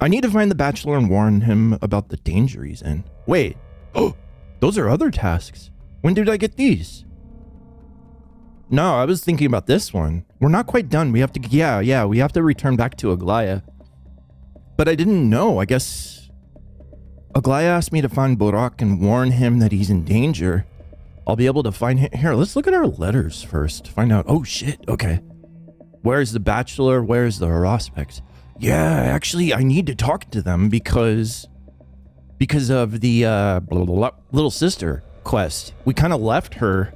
I need to find the Bachelor and warn him about the danger he's in. Wait. Oh, those are other tasks. When did I get these? No, I was thinking about this one. We're not quite done. We have to... Yeah, we have to return back to Aglaya. But I didn't know. I guess... Aglaya asked me to find Burakh and warn him that he's in danger. I'll be able to find him... Here, let's look at our letters first. Find out... Oh, shit. Okay. Where's the Bachelor? Where's the Haruspex? Yeah, actually, I need to talk to them because of the little sister quest. We kind of left her.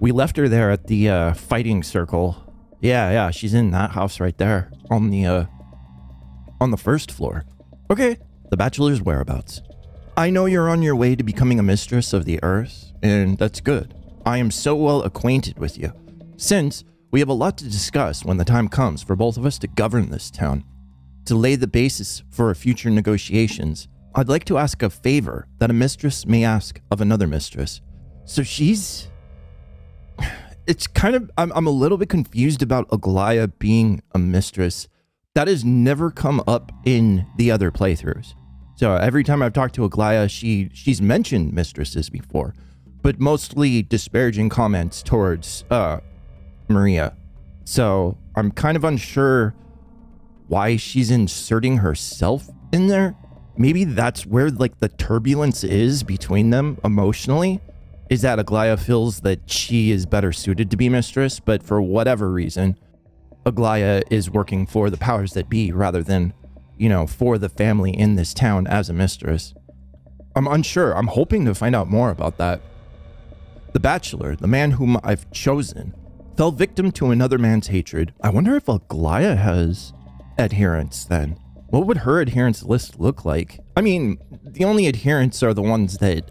We left her there at the fighting circle. Yeah, she's in that house right there on the first floor. Okay, the Bachelor's whereabouts. I know you're on your way to becoming a mistress of the earth, and that's good. I am so well acquainted with you, since we have a lot to discuss when the time comes for both of us to govern this town. To lay the basis for future negotiations, I'd like to ask a favor that a mistress may ask of another mistress. So she's... It's kind of... I'm a little bit confused about Aglaya being a mistress. That has never come up in the other playthroughs. So every time I've talked to Aglaya, she's mentioned mistresses before, but mostly disparaging comments towards... Maria. So I'm kind of unsure why she's inserting herself in there. Maybe that's where like the turbulence is between them emotionally, is that Aglaya feels that she is better suited to be mistress, but for whatever reason, Aglaya is working for the powers that be rather than, you know, for the family in this town as a mistress. I'm unsure. I'm hoping to find out more about that. The Bachelor, the man whom I've chosen, fell victim to another man's hatred. I wonder if Aglaya has adherents then. What would her adherence list look like? I mean, the only adherents are the ones that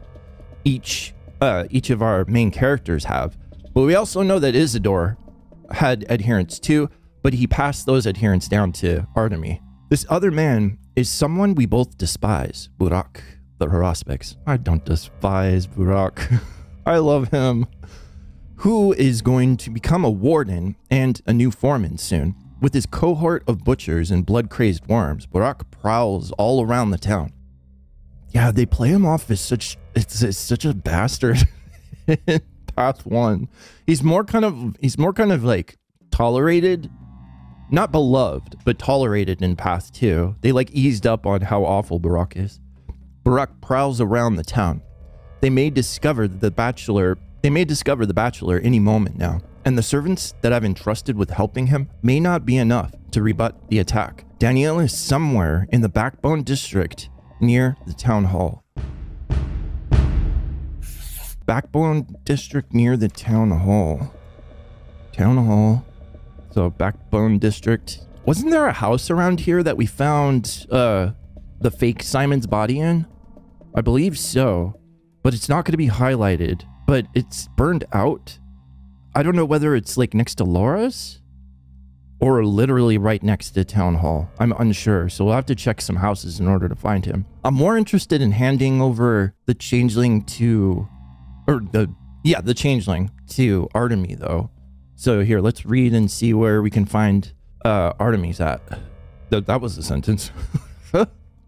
each of our main characters have. But we also know that Isidore had adherents too, but he passed those adherents down to Artemy. This other man is someone we both despise, Burakh, the Haruspex. I don't despise Burakh. I love him. Who is going to become a warden and a new foreman soon. With his cohort of butchers and blood-crazed worms, Burakh prowls all around the town. Yeah, they play him off as such a bastard in Path 1. He's more kind of like tolerated, not beloved, but tolerated in Path 2. They like eased up on how awful Burakh is. Burakh prowls around the town. They may discover the Bachelor any moment now, and the servants that I've entrusted with helping him may not be enough to rebut the attack. Daniel is somewhere in the Backbone District near the town hall. Backbone District near the town hall. Town hall. So Backbone District. Wasn't there a house around here that we found the fake Simon's body in? I believe so, but it's not going to be highlighted. But it's burned out. I don't know whether it's like next to Laura's or literally right next to town hall. I'm unsure. So we'll have to check some houses in order to find him. I'm more interested in handing over the changeling to, or the changeling to Artemy though. So here, let's read and see where we can find Artemy's at. That was the sentence.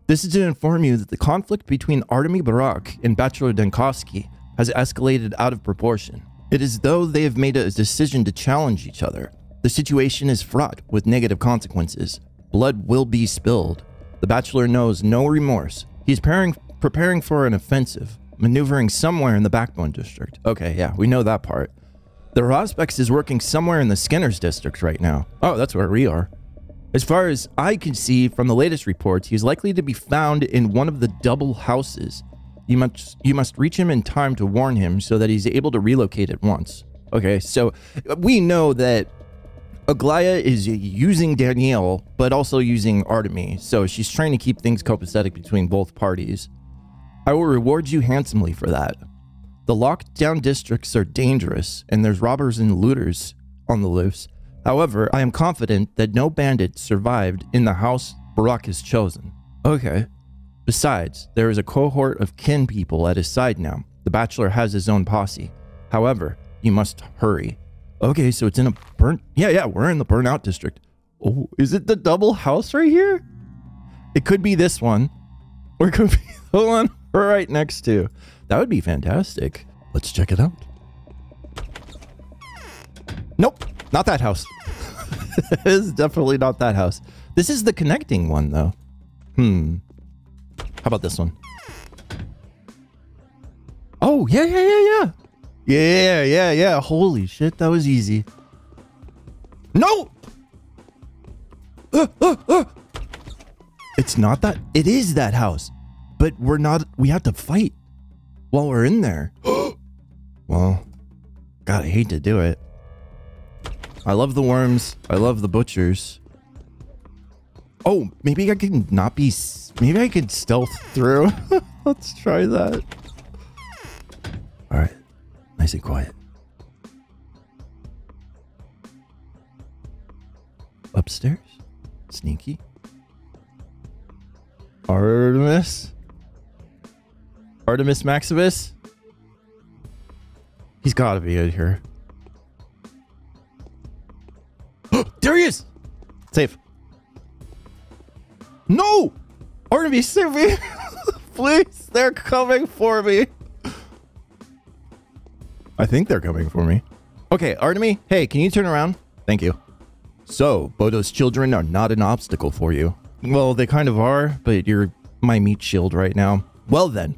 This is to inform you that the conflict between Artemy Burakh and Bachelor Denkowski has escalated out of proportion. It is as though they have made a decision to challenge each other. The situation is fraught with negative consequences. Blood will be spilled. The Bachelor knows no remorse. He's preparing for an offensive, maneuvering somewhere in the Backbone District. Okay, yeah, we know that part. The Haruspex is working somewhere in the Skinner's district right now. Oh, that's where we are. As far as I can see from the latest reports, he's likely to be found in one of the double houses. You must reach him in time to warn him so that he's able to relocate at once. Okay, so we know that Aglaya is using Danielle, but also using Artemy. So she's trying to keep things copacetic between both parties. I will reward you handsomely for that. The lockdown districts are dangerous, and there's robbers and looters on the loose. However, I am confident that no bandit survived in the house Burakh has chosen. Okay. Besides, there is a cohort of kin people at his side now. The Bachelor has his own posse. However, you must hurry. Okay, so it's in a burnt... Yeah, we're in the burnout district. Oh, is it the double house right here? It could be this one, or it could be the one we're right next to. That would be fantastic. Let's check it out. Nope, not that house. This is definitely not that house. This is the connecting one, though. How about this one? Oh, yeah. Holy shit, that was easy. No! It's not that. It is that house. But we're not. We have to fight while we're in there. Well, God, I hate to do it. I love the worms. I love the butchers. Oh, maybe I can not be... Maybe I could stealth through. Let's try that. All right. Nice and quiet. Upstairs? Sneaky. Artemis? Artemis Maximus? He's got to be in here. There he is! Save. No! Artemis, save me! Please, they're coming for me. I think they're coming for me. Okay, Artemis, hey, can you turn around? Thank you. So, Bodo's children are not an obstacle for you. Well, they kind of are, but you're my meat shield right now. Well then,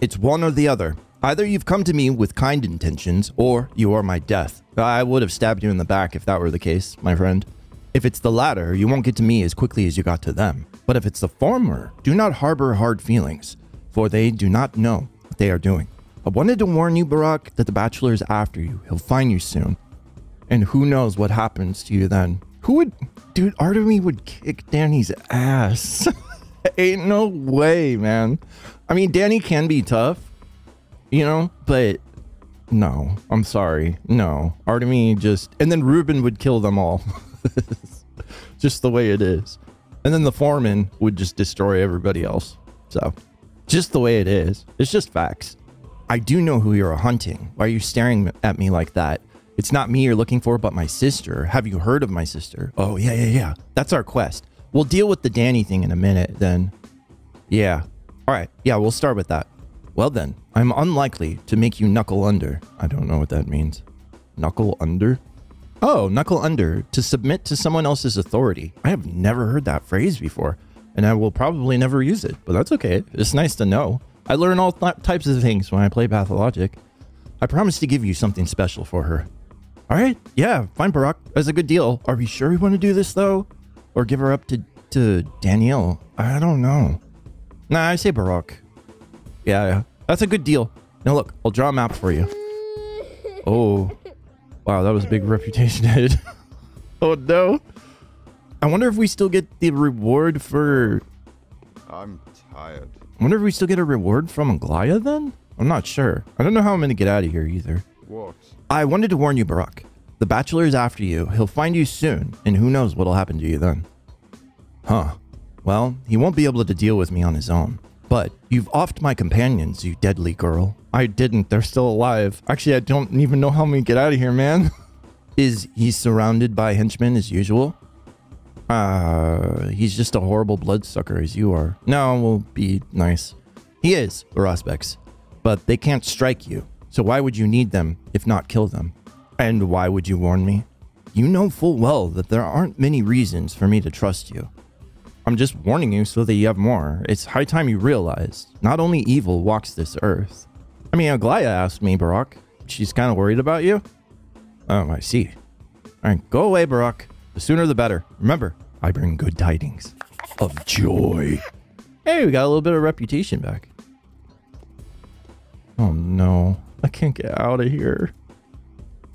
it's one or the other. Either you've come to me with kind intentions, or you are my death. I would have stabbed you in the back if that were the case, my friend. If it's the latter, you won't get to me as quickly as you got to them. But if it's the former, do not harbor hard feelings, for they do not know what they are doing. I wanted to warn you, Burakh, that the Bachelor is after you. He'll find you soon. And who knows what happens to you then. Who would... Dude, Artemy would kick Danny's ass. Ain't no way, man. I mean, Danny can be tough. You know, but no, I'm sorry. No, Artemy just, and then Reuben would kill them all. Just the way it is. And then the foreman would just destroy everybody else. So just the way it is. It's just facts. I do know who you're hunting. Why are you staring at me like that? It's not me you're looking for, but my sister. Have you heard of my sister? Oh, yeah. That's our quest. We'll deal with the Danny thing in a minute then. Yeah. All right. Yeah, we'll start with that. Well then, I'm unlikely to make you knuckle under. I don't know what that means. Knuckle under? Oh, knuckle under. To submit to someone else's authority. I have never heard that phrase before, and I will probably never use it, but that's okay. It's nice to know. I learn all types of things when I play Pathologic. I promise to give you something special for her. All right, yeah, fine, Burakh. That's a good deal. Are we sure we want to do this, though? Or give her up to Daniel? I don't know. Nah, I say Burakh. Yeah, that's a good deal. Now look, I'll draw a map for you. Oh, wow, that was a big reputation hit. Oh no. I wonder if we still get the reward for... I'm tired. I wonder if we still get a reward from Aglaya then? I'm not sure. I don't know how I'm going to get out of here either. What? I wanted to warn you, Burakh. The Bachelor is after you. He'll find you soon, and who knows what'll happen to you then. Huh. Well, he won't be able to deal with me on his own. But you've offed my companions, you deadly girl. I didn't. They're still alive. Actually, I don't even know how I'm gonna get out of here, man. Is he surrounded by henchmen as usual? He's just a horrible bloodsucker as you are. No, we'll be nice. He is, Haruspex. But they can't strike you. So why would you need them if not kill them? And why would you warn me? You know full well that there aren't many reasons for me to trust you. I'm just warning you so that you have more. It's high time you realized not only evil walks this earth. I mean, Aglaya asked me, Burakh. She's kind of worried about you. Oh, I see. All right, go away, Burakh. The sooner the better. Remember, I bring good tidings of joy. Hey, we got a little bit of reputation back. Oh, no. I can't get out of here.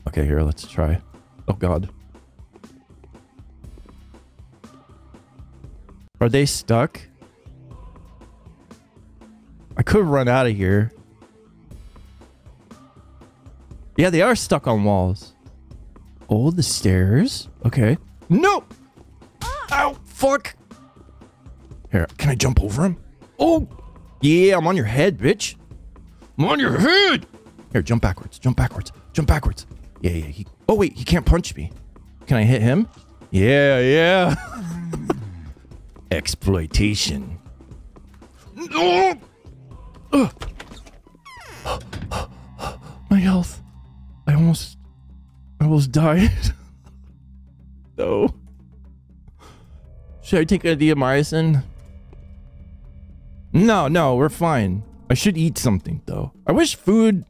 Okay, here, let's try. Oh, God. Are they stuck? I could run out of here. Yeah, they are stuck on walls. Oh, the stairs. Okay. No! Ow, fuck! Here, can I jump over him? Oh! Yeah, I'm on your head, bitch. I'm on your head! Here, jump backwards. Jump backwards. Jump backwards. Yeah. Oh, wait, he can't punch me. Can I hit him? Yeah. exploitation. My health. I almost died. No. Should I take a Diamyrsin? No, no, we're fine. I should eat something though. I wish food.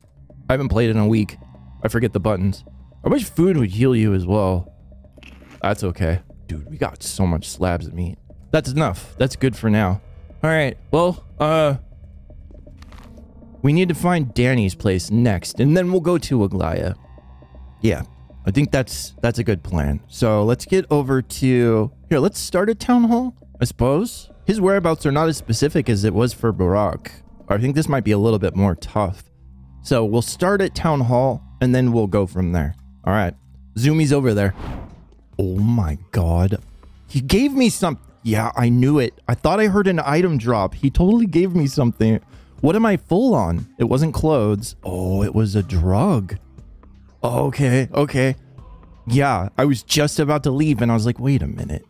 I haven't played in a week. I forget the buttons. I wish food would heal you as well. That's okay. Dude, we got so much slabs of meat. That's enough. That's good for now. All right. Well, we need to find Danny's place next, and then we'll go to Aglaya. Yeah, I think that's a good plan. So let's get over to here. Let's start a town hall, I suppose. His whereabouts are not as specific as it was for Burakh. I think this might be a little bit more tough. So we'll start at town hall, and then we'll go from there. All right, Zoomie's over there. Oh my God. He gave me something. Yeah, I knew it. I thought I heard an item drop. He totally gave me something. What am I full on? It wasn't clothes. Oh, it was a drug. Okay, okay. Yeah, I was just about to leave and I was like, wait a minute.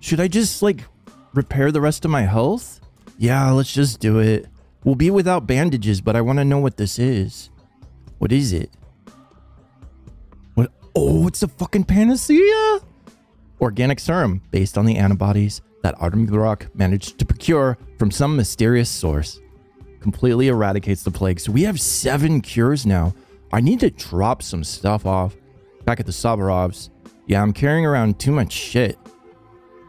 Should I just like repair the rest of my health? Yeah, let's just do it. We'll be without bandages, but I want to know what this is. What is it? Oh, it's a fucking Panacea! Organic serum, based on the antibodies that Artemy Burakh managed to procure from some mysterious source. Completely eradicates the plague. So we have 7 cures now. I need to drop some stuff off. Back at the Saburovs. Yeah, I'm carrying around too much shit.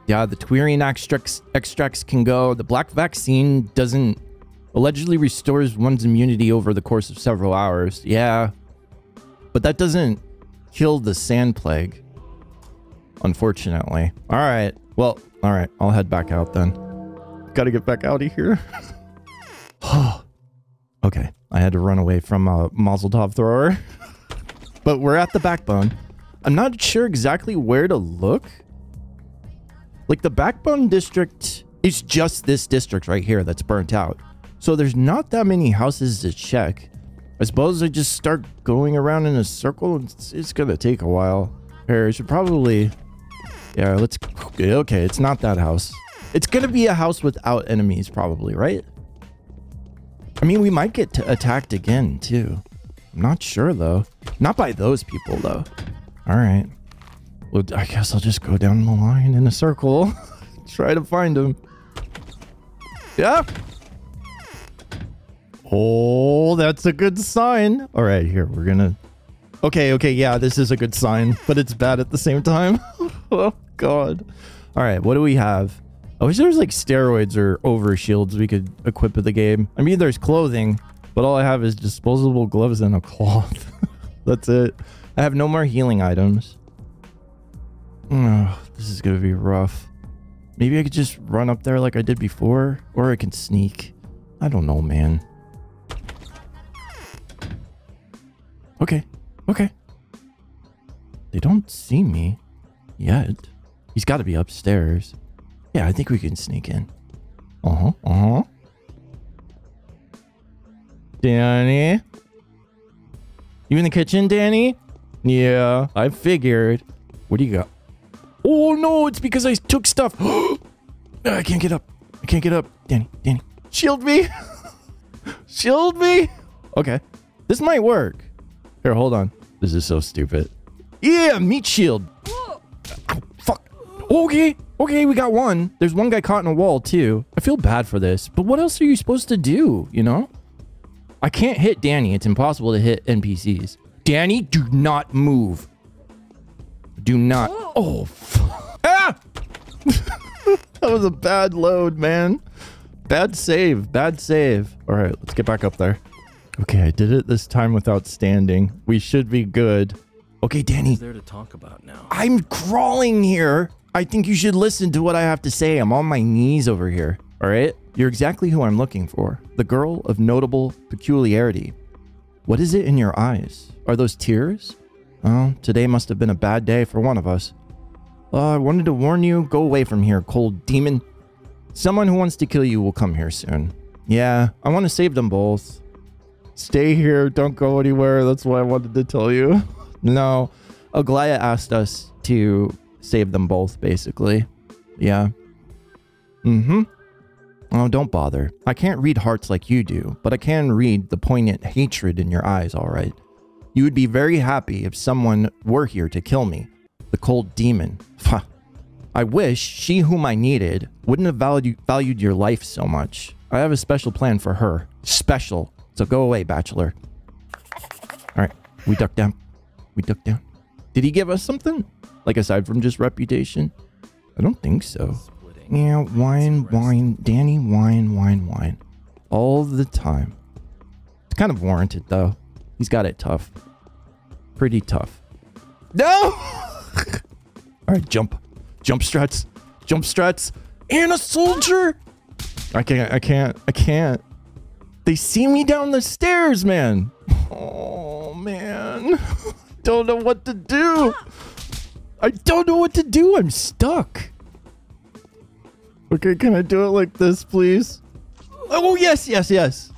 Yeah, the Twerian extracts can go. The black vaccine doesn't... Allegedly restores one's immunity over the course of several hours. Yeah. But that doesn't... killed the sand plague, unfortunately. All right, well, all right, I'll head back out then. Gotta get back out of here. Okay, I had to run away from a Mazel Tov thrower. But we're at the Backbone. I'm not sure exactly where to look. Like, the Backbone District is just this district right here that's burnt out, so there's not that many houses to check. I suppose I just start going around in a circle. It's gonna take a while. Here, I should probably... Yeah, let's... Okay, it's not that house. It's gonna be a house without enemies, probably, right? I mean, we might get attacked again, too. I'm not sure, though. Not by those people, though. Alright. Well, I guess I'll just go down the line in a circle. Try to find them. Yeah! Oh, that's a good sign. All right, here, we're gonna... Okay, okay, yeah, this is a good sign, but it's bad at the same time. Oh, God. All right, what do we have? I wish there was, like, steroids or over shields we could equip with the game. I mean, there's clothing, but all I have is disposable gloves and a cloth. That's it. I have no more healing items. Oh, this is gonna be rough. Maybe I could just run up there like I did before, or I can sneak. I don't know, man. Okay, okay. They don't see me yet. He's got to be upstairs. Yeah, I think we can sneak in. Uh-huh, uh-huh. Danny? You in the kitchen, Danny? Yeah, I figured. What do you got? Oh, no, it's because I took stuff. I can't get up. I can't get up. Danny, Danny. Shield me. Shield me. Okay, this might work. Here, hold on. This is so stupid. Yeah, meat shield. Oh, fuck. Okay. Okay, we got one. There's one guy caught in a wall, too. I feel bad for this, but what else are you supposed to do, you know? I can't hit Danny. It's impossible to hit NPCs. Danny, do not move. Do not. Oh, fuck. Ah! That was a bad load, man. Bad save. Bad save. All right, let's get back up there. Okay, I did it this time without standing. We should be good. Okay, Danny. What's there to talk about now? I'm crawling here. I think you should listen to what I have to say. I'm on my knees over here. All right? You're exactly who I'm looking for. The girl of notable peculiarity. What is it in your eyes? Are those tears? Oh, today must have been a bad day for one of us. I wanted to warn you. Go away from here, cold demon. Someone who wants to kill you will come here soon. Yeah, I want to save them both. Stay here, don't go anywhere. That's what I wanted to tell you. No, Aglaya asked us to save them both, basically. Yeah. Mm-hmm. Oh, don't bother. I can't read hearts like you do, but I can read the poignant hatred in your eyes, all right. You would be very happy if someone were here to kill me. The cold demon. I wish she whom I needed wouldn't have valued your life so much. I have a special plan for her. Special. So go away, Bachelor. All right. We duck down. We duck down. Did he give us something? Like aside from just reputation? I don't think so. Yeah, wine, wine, Danny, wine, wine, wine. All the time. It's kind of warranted, though. He's got it tough. Pretty tough. No! All right, jump. Jump struts. Jump struts. And a soldier! I can't. They see me down the stairs, man. Oh, man. Don't know what to do. I don't know what to do. I'm stuck. Okay, can I do it like this, please? Oh, yes, yes, yes.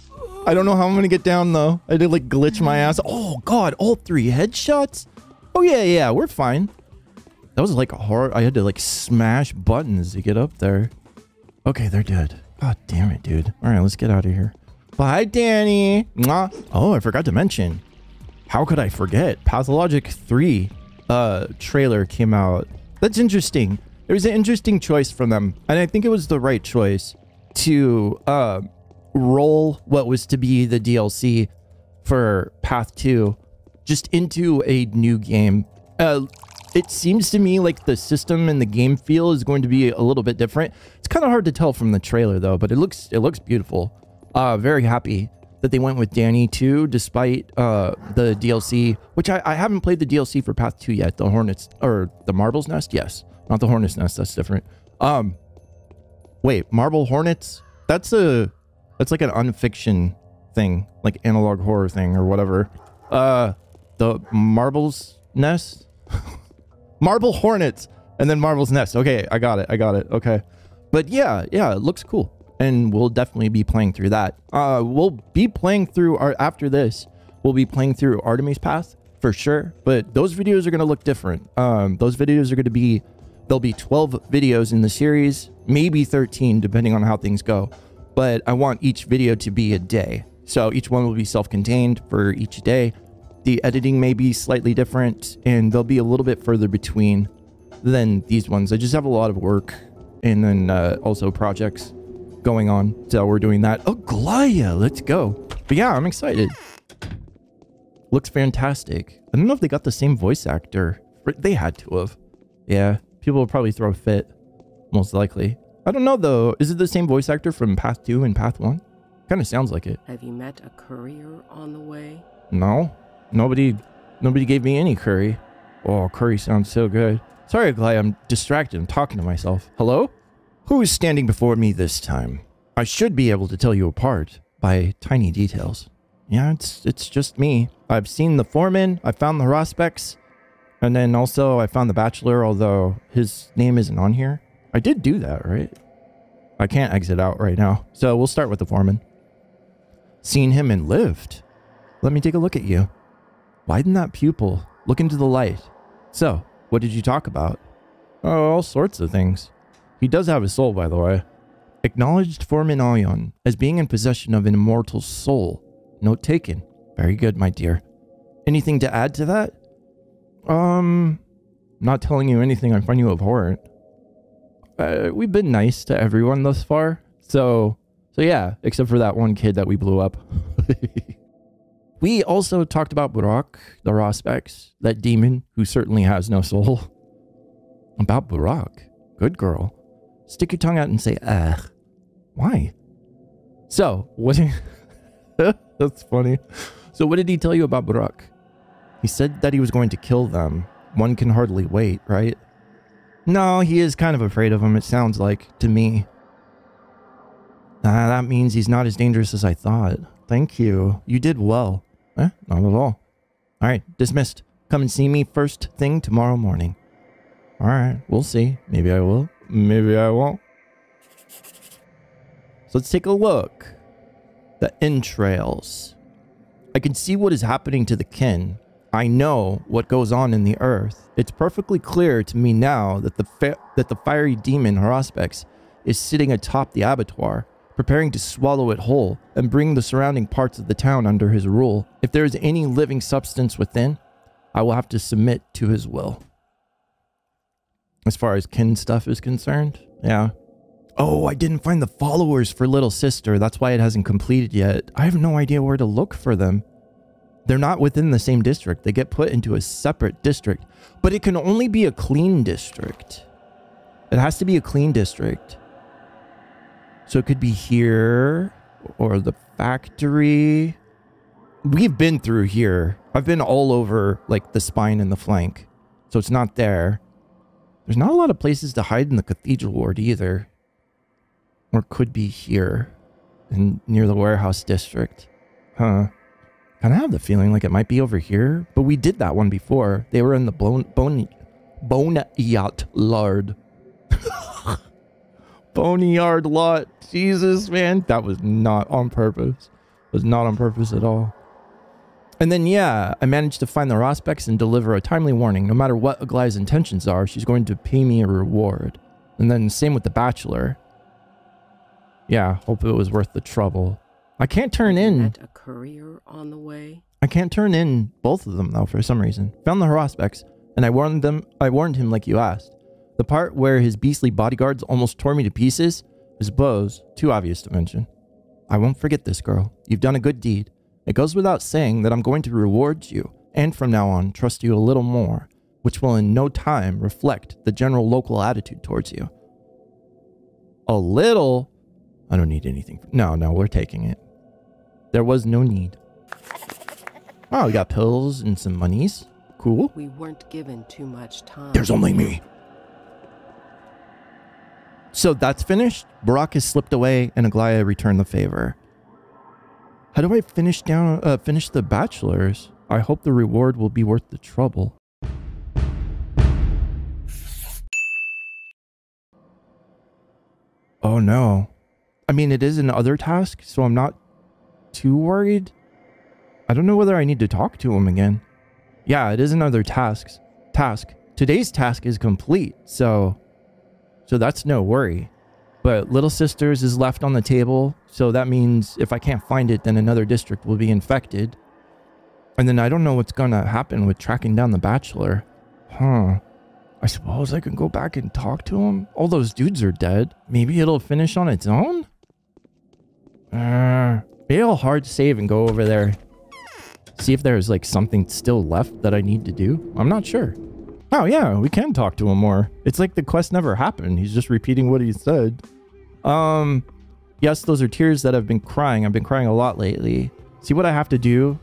I don't know how I'm going to get down, though. I did, like, glitch my ass. Oh, God, all three headshots? Oh, yeah, yeah, we're fine. That was, like, hard. I had to, like, smash buttons to get up there. Okay, they're dead. God damn it, dude. All right, let's get out of here. Bye, Danny. Mwah. Oh, I forgot to mention. How could I forget? Pathologic 3 trailer came out. That's interesting. It was an interesting choice from them, and I think it was the right choice to roll what was to be the DLC for Path 2 just into a new game. It seems to me like the system and the game feel is going to be a little bit different. It's kind of hard to tell from the trailer, though, but it looks beautiful. Very happy that they went with Danny too, despite the DLC, which I haven't played the DLC for Path 2 yet. The Hornets or the Marble's Nest, yes. Not the Hornet's Nest, that's different. Wait, Marble Hornets? That's like an unfiction thing, like analog horror thing or whatever. The Marble's Nest? Marble Hornets and then Marble's Nest. Okay, I got it, okay. But yeah, it looks cool. And we'll definitely be playing through that. We'll be playing through, after this, we'll be playing through Artemy's Path for sure. But those videos are gonna look different. Those videos are gonna be, there'll be 12 videos in the series, maybe 13, depending on how things go. But I want each video to be a day. So each one will be self-contained for each day. The editing may be slightly different, and they'll be a little bit further between than these ones. I just have a lot of work, and then also projects going on. So we're doing that. Aglaya, let's go. But yeah, I'm excited. Looks fantastic. I don't know if they got the same voice actor. They had to have. Yeah. People will probably throw a fit, most likely. I don't know, though. Is it the same voice actor from Path 2 and Path 1? Kind of sounds like it. Have you met a courier on the way? No. Nobody gave me any curry. Oh, curry sounds so good. Sorry, Aglaya, I'm distracted. I'm talking to myself. Hello? Who is standing before me this time? I should be able to tell you apart by tiny details. Yeah, it's just me. I've seen the foreman. I found the Haruspex. And then also I found the Bachelor, although his name isn't on here. I did do that, right? I can't exit out right now. So we'll start with the foreman. Seen him and lived. Let me take a look at you. Widen that pupil. Look into the light. So, what did you talk about? Oh, all sorts of things. He does have a soul, by the way. Acknowledged foreman Ion as being in possession of an immortal soul. Note taken. Very good, my dear. Anything to add to that? Not telling you anything I find you abhorrent. We've been nice to everyone thus far. So yeah, except for that one kid that we blew up. We also talked about Burakh, the Haruspex, that demon who certainly has no soul. About Burakh? Good girl. Stick your tongue out and say, ugh. Why? So, what... That's funny. So what did he tell you about Burakh? He said that he was going to kill them. One can hardly wait, right? No, he is kind of afraid of him, it sounds like, to me. That means he's not as dangerous as I thought. Thank you. You did well. Eh? Not at all. Alright, dismissed. Come and see me first thing tomorrow morning. Alright, we'll see. Maybe I will. Maybe I won't. So let's take a look. The entrails. I can see what is happening to the kin. I know what goes on in the earth. It's perfectly clear to me now that the fiery demon Haruspex is sitting atop the abattoir, preparing to swallow it whole and bring the surrounding parts of the town under his rule. If there is any living substance within, I will have to submit to his will. As far as kin stuff is concerned, yeah. Oh, I didn't find the followers for Little Sister. That's why it hasn't completed yet. I have no idea where to look for them. They're not within the same district. They get put into a separate district. But it can only be a clean district. It has to be a clean district. So it could be here or the factory. We've been through here. I've been all over like the spine and the flank. So it's not there. There's not a lot of places to hide in the Cathedral Ward either. Or could be here and near the warehouse district. Huh. Kind of have the feeling like it might be over here, but we did that one before. They were in the Boneyard Lard. Boneyard Lot. Jesus, man. That was not on purpose. It was not on purpose at all. And then, yeah, I managed to find the Haruspex and deliver a timely warning. No matter what Aglaya's intentions are, she's going to pay me a reward. And then same with the Bachelor. Yeah, hope it was worth the trouble. I can't turn in. Is that a courier on the way? I can't turn in both of them though for some reason. Found the Haruspex, and I warned him like you asked. The part where his beastly bodyguards almost tore me to pieces, his blows, too obvious to mention. I won't forget this, girl. You've done a good deed. It goes without saying that I'm going to reward you, and from now on trust you a little more, which will in no time reflect the general local attitude towards you. A little? I don't need anything. No, no, we're taking it. There was no need. Oh, we got pills and some monies. Cool. We weren't given too much time. There's only me. So that's finished. Burakh has slipped away and Aglaya returned the favor. How do I finish the Bachelors? I hope the reward will be worth the trouble. Oh no. I mean, it is another task, so I'm not too worried. I don't know whether I need to talk to him again. Yeah, it is another task. Today's task is complete, so that's no worry. But Little Sisters is left on the table, so that means if I can't find it, then another district will be infected. And then I don't know what's gonna happen with tracking down the Bachelor. Huh. I suppose I can go back and talk to him? All those dudes are dead. Maybe it'll finish on its own? It'll hard save and go over there. See if there's like something still left that I need to do. I'm not sure. Oh yeah, we can talk to him more. It's like the quest never happened. He's just repeating what he said. Yes, those are tears that I've been crying. I've been crying a lot lately. See what I have to do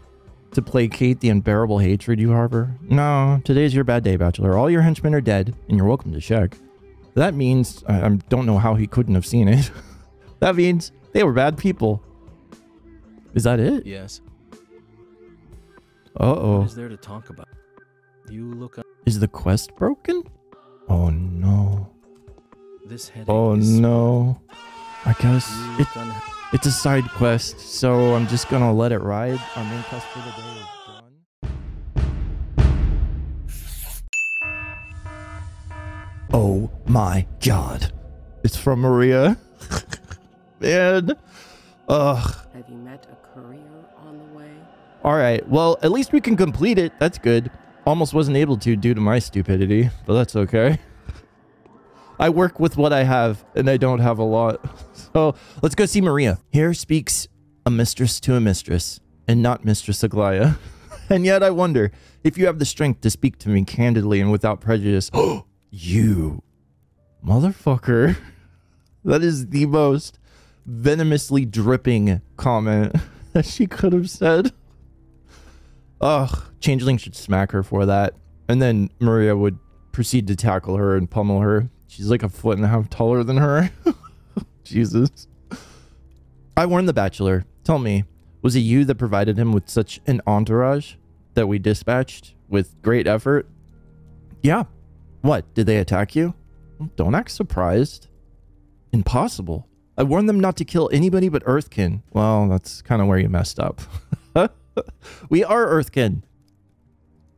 to placate the unbearable hatred you harbor? No, today's your bad day, Bachelor. All your henchmen are dead, and you're welcome to check. That means... I don't know how he couldn't have seen it. That means they were bad people. Is that it? Yes. Uh-oh. What is there to talk about? You look up. Is the quest broken? Oh no. This headache is no. I guess it's a side quest, so I'm just gonna let it ride. Our main quest for the day is done. Oh my god. It's from Maria. Man. Ugh. Have you met a courier on the way? Alright, well at least we can complete it. That's good. Almost wasn't able to due to my stupidity, but that's okay. I work with what I have, and I don't have a lot. So let's go see Maria. Here speaks a mistress to a mistress, and not Mistress Aglaya. And yet I wonder if you have the strength to speak to me candidly and without prejudice. Oh, you motherfucker. That is the most venomously dripping comment that she could have said. Ugh, Changeling should smack her for that. And then Maria would proceed to tackle her and pummel her. She's like 1.5 feet taller than her. Jesus. I warned the Bachelor. Tell me, was it you that provided him with such an entourage that we dispatched with great effort? Yeah. What, did they attack you? Don't act surprised. Impossible. I warned them not to kill anybody but Earthkin. Well, that's kind of where you messed up. We are Earthkin.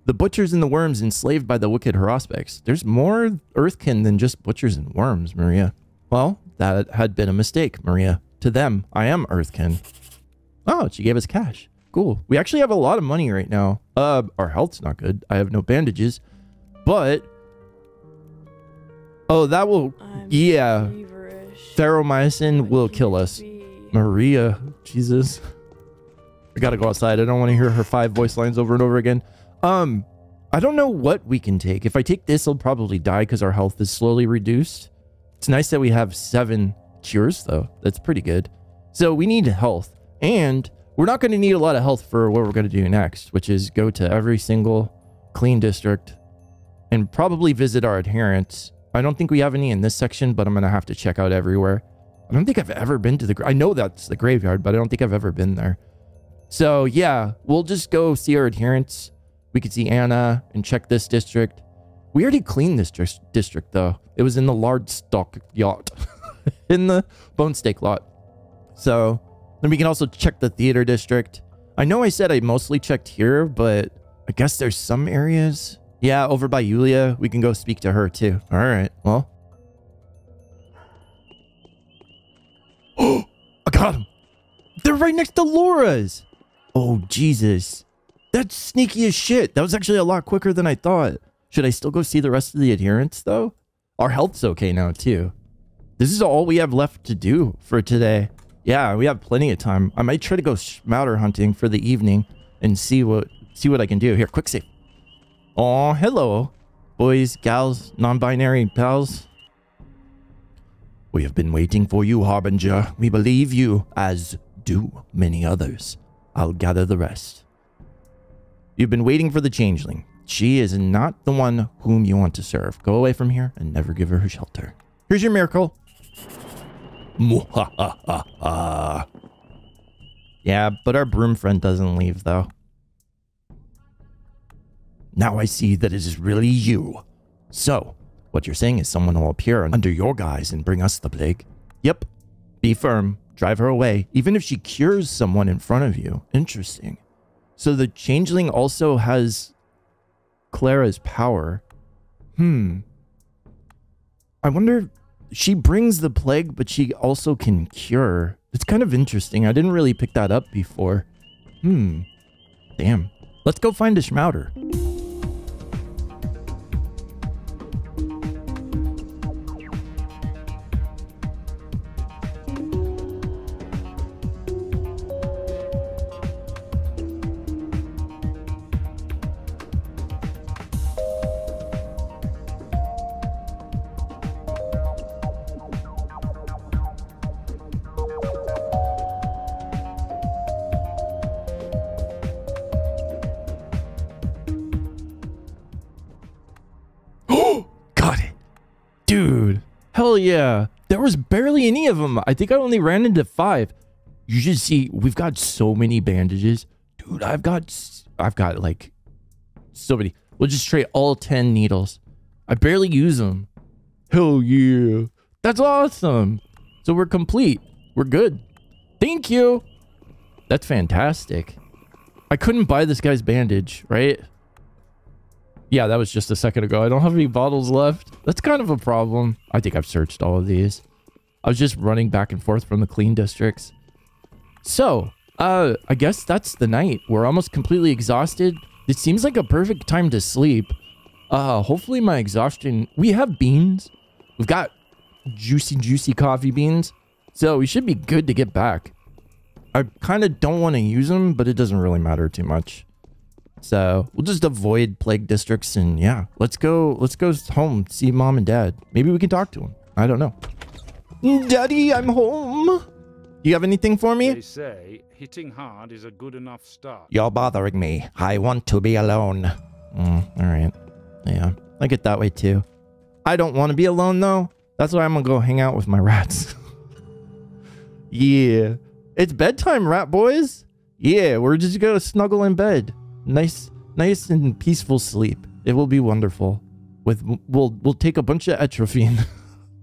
The butchers and the worms enslaved by the wicked Haruspex. There's more Earthkin than just butchers and worms, Maria. Well, That had been a mistake, Maria. To them, I am Earthkin. Oh, she gave us cash. Cool. We actually have a lot of money right now. Our health's not good. I have no bandages. But... oh, that will... I'm yeah. Feverish. Ferromycin will kill us. Maria. Jesus. I gotta go outside. I don't want to hear her 5 voice lines over and over again. I don't know what we can take. If I take this, I'll probably die because our health is slowly reduced. It's nice that we have 7 cures, though. That's pretty good. So we need health. And we're not going to need a lot of health for what we're going to do next, which is go to every single clean district and probably visit our adherents. I don't think we have any in this section, but I'm going to have to check out everywhere. I don't think I've ever been to the... I know that's the graveyard, but I don't think I've ever been there. So, yeah, we'll just go see our adherents. We could see Anna and check this district. We already cleaned this district, though. It was in the large stock yacht. In the bone steak lot. So, then we can also check the theater district. I know I said I mostly checked here, but I guess there's some areas. Yeah, over by Yulia, we can go speak to her, too. All right, well. Oh, I got him. They're right next to Laura's. Oh, Jesus. That's sneaky as shit. That was actually a lot quicker than I thought. Should I still go see the rest of the adherents, though? Our health's okay now, too. This is all we have left to do for today. Yeah, we have plenty of time. I might try to go Schmowder hunting for the evening and see what I can do. Here, quick save. Oh, hello, boys, gals, non-binary pals. We have been waiting for you, Harbinger. We believe you, as do many others. I'll gather the rest. You've been waiting for the changeling. She is not the one whom you want to serve. Go away from here and never give her shelter. Here's your miracle. Yeah, but our broom friend doesn't leave, though. Now I see that it is really you. So, what you're saying is someone will appear under your guise and bring us the plague. Yep. Be firm. Drive her away, even if she cures someone in front of you. Interesting. So the changeling also has Clara's power. Hmm. I wonder, she brings the plague, but she also can cure. It's kind of interesting. I didn't really pick that up before. Hmm. Damn. Let's go find a Schmowder. Yeah, there was barely any of them. I think I only ran into 5. You should see, we've got so many bandages. Dude, I've got like so many. We'll just trade all 10 needles. I barely use them. Hell yeah. That's awesome. So we're complete. We're good. Thank you. That's fantastic. I couldn't buy this guy's bandage, right? Yeah, that was just a second ago. I don't have any bottles left. That's kind of a problem. I think I've searched all of these. I was just running back and forth from the clean districts. So, I guess that's the night. We're almost completely exhausted. It seems like a perfect time to sleep. Hopefully my exhaustion... We have beans. We've got juicy, juicy coffee beans. So we should be good to get back. I kind of don't want to use them, but it doesn't really matter too much. So we'll just avoid plague districts and yeah, let's go home, see mom and dad. Maybe we can talk to him. I don't know. Daddy, I'm home. You have anything for me? They say hitting hard is a good enough start. You're bothering me. I want to be alone. All right. Yeah, I get that way too. I don't want to be alone though. That's why I'm gonna go hang out with my rats. Yeah, it's bedtime, rat boys. Yeah, we're just gonna snuggle in bed. Nice and peaceful sleep. It will be wonderful. We'll take a bunch of Etrophine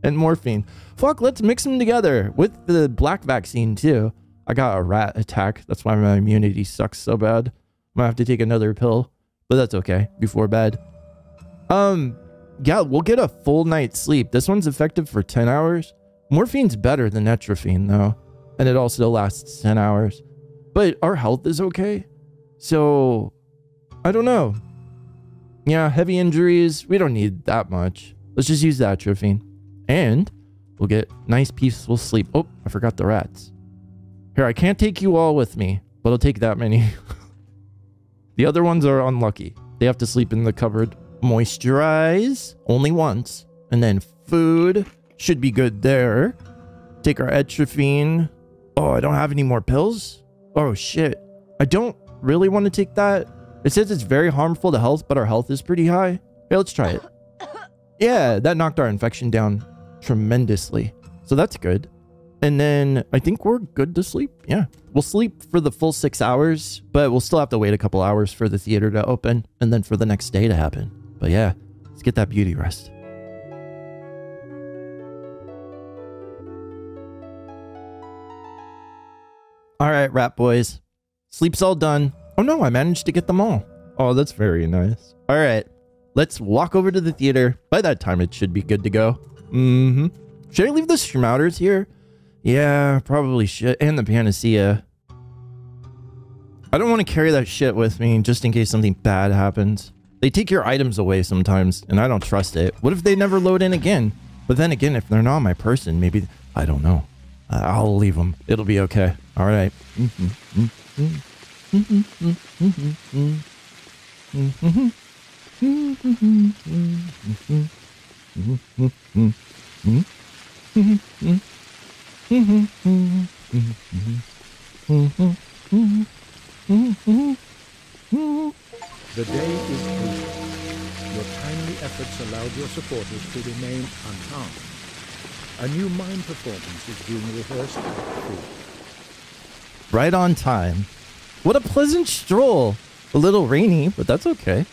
and Morphine. Fuck, let's mix them together with the black vaccine too. I got a rat attack. That's why my immunity sucks so bad. I'm gonna have to take another pill, but that's okay before bed. Yeah, we'll get a full night's sleep. This one's effective for 10 hours. Morphine's better than Etrophine, though. And it also lasts 10 hours. But our health is okay. So, I don't know. Yeah, heavy injuries. We don't need that much. Let's just use the Etrophine. And we'll get nice, peaceful sleep. Oh, I forgot the rats. Here, I can't take you all with me, but I'll take that many. The other ones are unlucky. They have to sleep in the cupboard. Moisturize only once. And then food should be good there. Take our Etrophine. Oh, I don't have any more pills. Oh, shit. I don't really want to take that. It says it's very harmful to health, but our health is pretty high. Here, let's try it. Yeah, that knocked our infection down tremendously. So that's good. And then I think we're good to sleep. Yeah, we'll sleep for the full 6 hours, but we'll still have to wait a couple hours for the theater to open and then for the next day to happen. But yeah, let's get that beauty rest. All right, rat boys. Sleep's all done. Oh no, I managed to get them all. Oh, that's very nice. All right, let's walk over to the theater. By that time, it should be good to go. Mm-hmm. Should I leave the Schmowders here? Yeah, probably should. And the Panacea. I don't want to carry that shit with me just in case something bad happens. They take your items away sometimes, and I don't trust it. What if they never load in again? But then again, if they're not my person, maybe... I don't know. I'll leave them. It'll be okay. All right. The day is crucial. Your timely efforts allowed your supporters to remain unharmed. A new mime performance is being rehearsed at the theater. Right on time. What a pleasant stroll. A little rainy, but that's okay.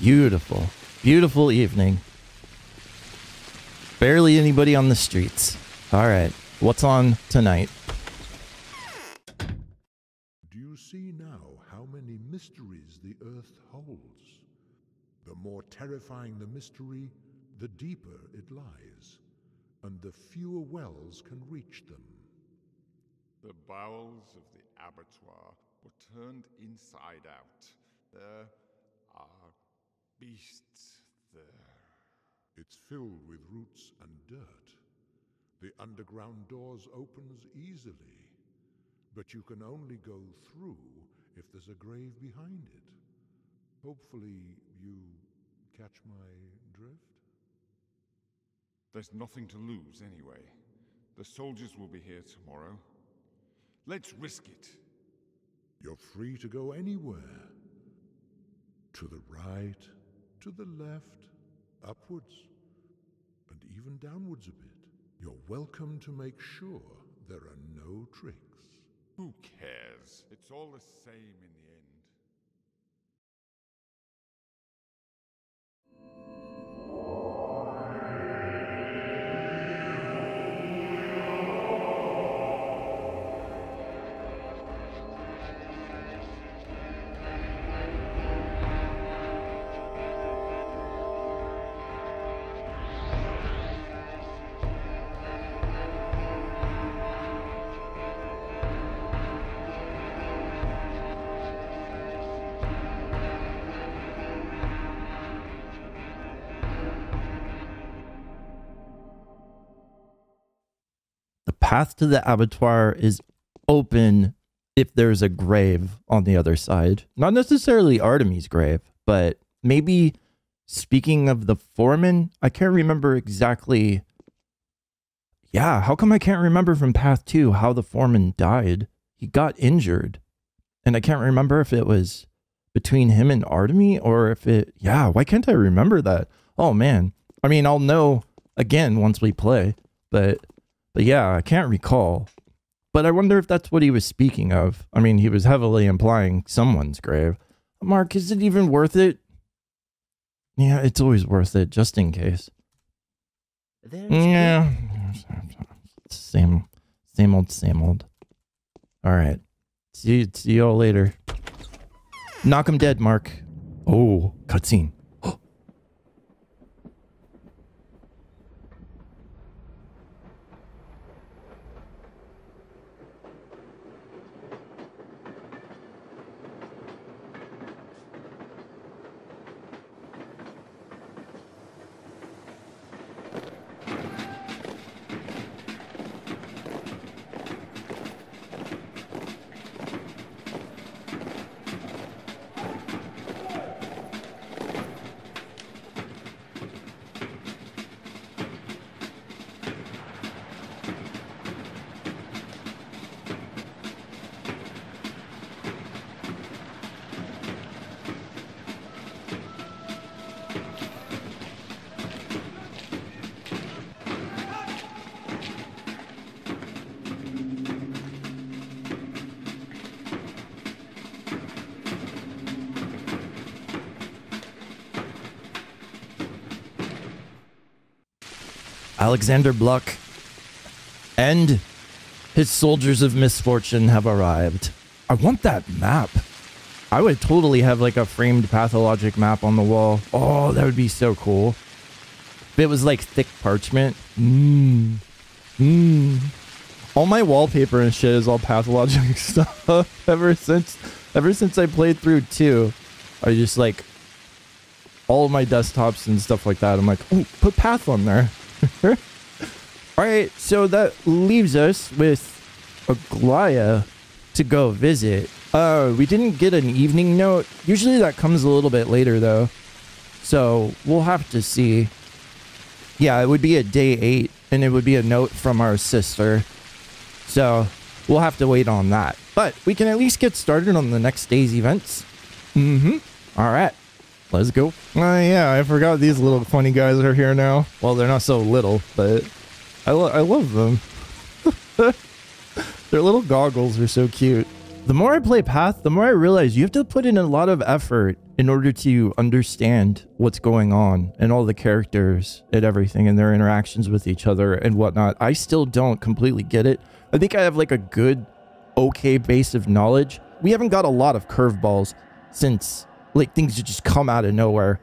Beautiful, beautiful evening. Barely anybody on the streets. All right, what's on tonight? Do you see now how many mysteries the earth holds? The more terrifying the mystery, the deeper it lies, and the fewer wells can reach them. The bowels of the abattoir were turned inside out. There are beasts there. It's filled with roots and dirt. The underground doors opens easily, but you can only go through if there's a grave behind it. Hopefully you catch my drift? There's nothing to lose anyway. The soldiers will be here tomorrow. Let's risk it. You're free to go anywhere. To the right, to the left, upwards, and even downwards a bit. You're welcome to make sure there are no tricks. Who cares? It's all the same in the path to the abattoir is open if there's a grave on the other side. Not necessarily Artemy's grave, but maybe, speaking of the foreman, I can't remember exactly. Yeah, how come I can't remember from path 2 how the foreman died? He got injured. And I can't remember if it was between him and Artemy or if it... Yeah, why can't I remember that? Oh, man. I mean, I'll know again once we play, but... yeah, I can't recall. But I wonder if that's what he was speaking of. I mean, he was heavily implying someone's grave. Mark, is it even worth it? Yeah, it's always worth it, just in case. Yeah. Same old. All right. See y'all later. Knock him dead, Mark. Oh, cutscene. Alexander Bluck and his soldiers of misfortune have arrived. I want that map. I would totally have like a framed pathologic map on the wall. Oh, that would be so cool. If it was like thick parchment. All my wallpaper and shit is all pathologic stuff. ever since I played through 2, I just like all my desktops and stuff like that. I'm like, ooh, put path on there. Alright, so that leaves us with Aglaya to go visit. We didn't get an evening note. Usually that comes a little bit later though, so we'll have to see. Yeah, it would be a day 8 and it would be a note from our sister, so we'll have to wait on that. But we can at least get started on the next day's events. Alright, let's go. Yeah, I forgot these little funny guys are here now. Well, they're not so little, but I love them. Their little goggles are so cute. The more I play Path, the more I realize you have to put in a lot of effort in order to understand what's going on and all the characters and everything and their interactions with each other and whatnot. I still don't completely get it. I think I have like a good, okay base of knowledge. We haven't got a lot of curveballs since like things just come out of nowhere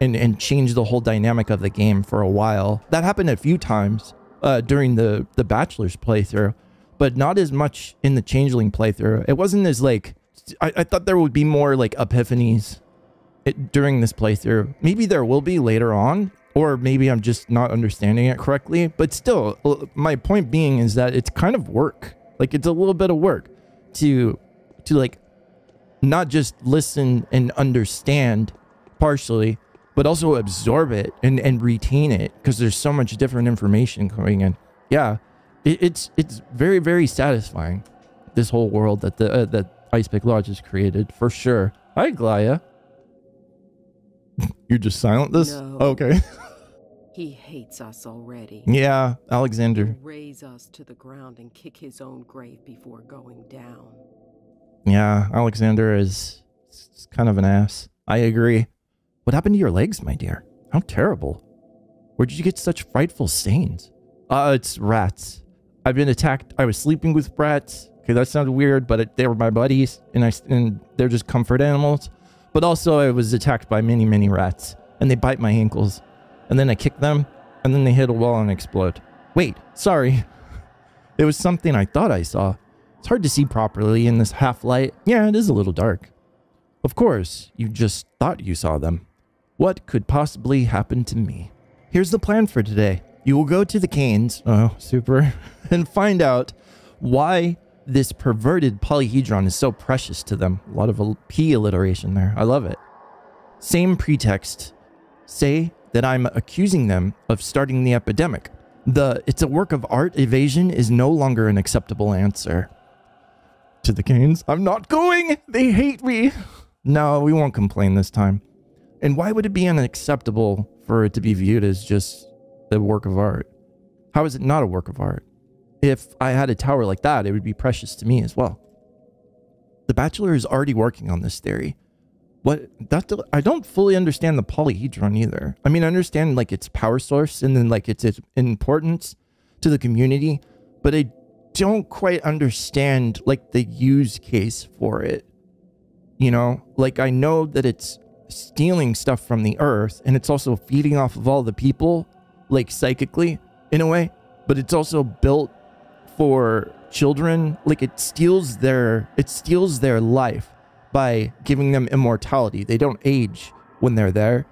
and change the whole dynamic of the game for a while. That happened a few times during the Bachelor's playthrough, but not as much in the Changeling playthrough. It wasn't as like, I thought there would be more like epiphanies during this playthrough. Maybe there will be later on, or maybe I'm just not understanding it correctly. But still, my point being is that it's kind of work. Like it's a little bit of work to like not just listen and understand partially, but also absorb it and retain it, because there's so much different information coming in. Yeah, it's very, very satisfying, this whole world that the that Icepick Lodge has created, for sure. Hi, Glaya. You're just silent this? No. Okay. He hates us already. Yeah, Alexander. He'll raise us to the ground and kick his own grave before going down. Yeah, Alexander is kind of an ass. I agree. What happened to your legs, my dear? How terrible. Where did you get such frightful stains? It's rats. I've been attacked. I was sleeping with rats. Okay, that sounds weird, but they were my buddies, and they're just comfort animals. But also, I was attacked by many, many rats, and they bite my ankles. And then I kick them, and then they hit a wall and explode. Wait, sorry. There was something I thought I saw. It's hard to see properly in this half-light. Yeah, it is a little dark. Of course, you just thought you saw them. What could possibly happen to me? Here's the plan for today. You will go to the Canes, oh, super, and find out why this perverted polyhedron is so precious to them. A lot of P alliteration there. I love it. Same pretext. Say that I'm accusing them of starting the epidemic. The "it's a work of art" evasion is no longer an acceptable answer. To the Canes. I'm not going! They hate me! No, we won't complain this time. And why would it be unacceptable for it to be viewed as just a work of art? How is it not a work of art? If I had a tower like that, it would be precious to me as well. The Bachelor is already working on this theory. I don't fully understand the polyhedron either. I mean, I understand like its power source and then like its importance to the community, but I don't quite understand like the use case for it. You know, like I know that it's stealing stuff from the earth and it's also feeding off of all the people, like psychically in a way, but it's also built for children. Like it steals their life by giving them immortality. They don't age when they're there.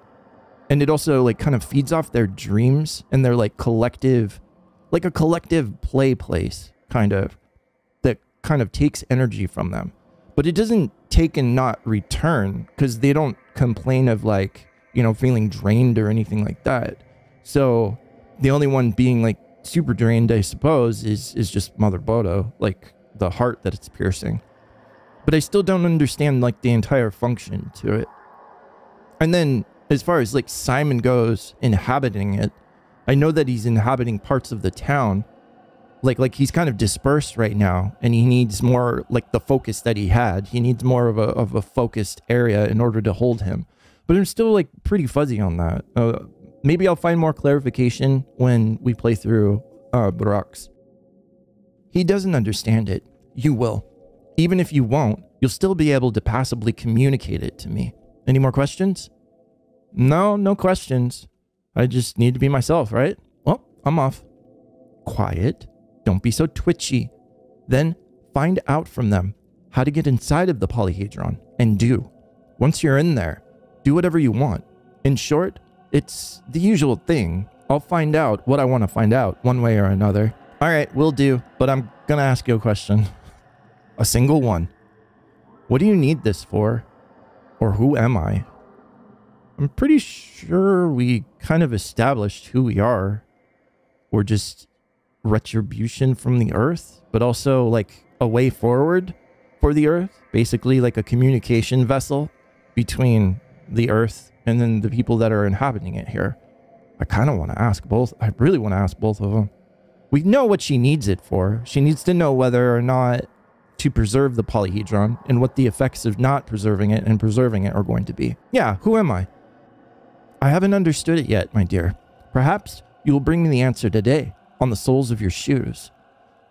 And it also like kind of feeds off their dreams and their like collective, like a collective play place kind of, that kind of takes energy from them. But it doesn't take and not return, because they don't complain of like, you know, feeling drained or anything like that. So the only one being like super drained, I suppose, is just Mother Bodo, like the heart that it's piercing. But I still don't understand like the entire function to it. And then as far as like Simon goes inhabiting it, I know that he's inhabiting parts of the town. Like he's kind of dispersed right now, and he needs more like the focus that he had. He needs more of a focused area in order to hold him. But I'm still like pretty fuzzy on that. Maybe I'll find more clarification when we play through Burakh's. He doesn't understand it. You will. Even if you won't, you'll still be able to passively communicate it to me. Any more questions? No, no questions. I just need to be myself, right? Well, I'm off. Quiet. Don't be so twitchy. Then find out from them how to get inside of the polyhedron and do. Once you're in there, do whatever you want. In short, it's the usual thing. I'll find out what I want to find out one way or another. All right, will do, but I'm going to ask you a question. A single one. What do you need this for? Or who am I? I'm pretty sure we kind of established who we are. We're just retribution from the earth, but also like a way forward for the earth. Basically like a communication vessel between the earth and then the people that are inhabiting it here. I kind of want to ask both. I really want to ask both of them. We know what she needs it for. She needs to know whether or not to preserve the polyhedron and what the effects of not preserving it and preserving it are going to be. Yeah, who am I? I haven't understood it yet, my dear. Perhaps you will bring me the answer today on the soles of your shoes.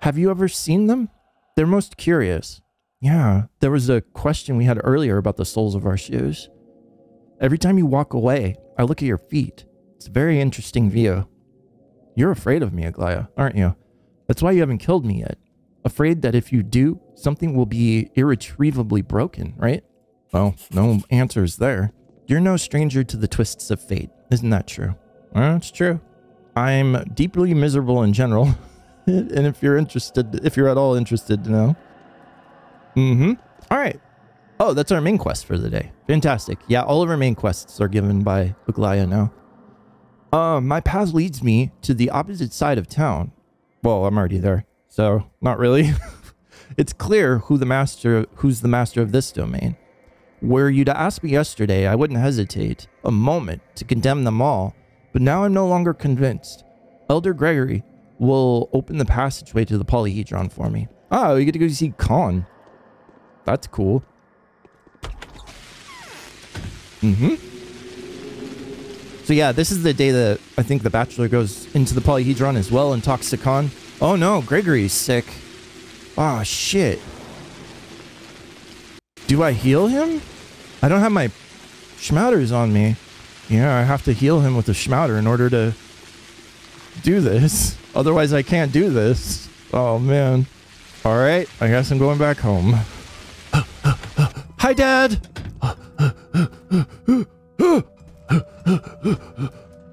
Have you ever seen them? They're most curious. Yeah, there was a question we had earlier about the soles of our shoes. Every time you walk away, I look at your feet. It's a very interesting view. You're afraid of me, Aglaya, aren't you? That's why you haven't killed me yet. Afraid that if you do, something will be irretrievably broken, right? Well, no answers there. You're no stranger to the twists of fate. Isn't that true? Well, it's true. I'm deeply miserable in general. And if you're interested, if you're at all interested to know. All right. Oh, that's our main quest for the day. Fantastic. Yeah, all of our main quests are given by Aglaya now. My path leads me to the opposite side of town. Well, I'm already there. So, not really. It's clear who's the master of this domain. Were you to ask me yesterday, I wouldn't hesitate a moment to condemn them all, but now I'm no longer convinced. Elder Gregory will open the passageway to the polyhedron for me. Oh, you get to go see Khan. That's cool. So yeah, this is the day that I think the Bachelor goes into the polyhedron as well and talks to Khan. Oh no, Gregory's sick. Ah, shit. Do I heal him? I don't have my Schmowders on me. Yeah, I have to heal him with a Schmowder in order to do this. Otherwise, I can't do this. Oh, man. All right, I guess I'm going back home. Hi, Dad!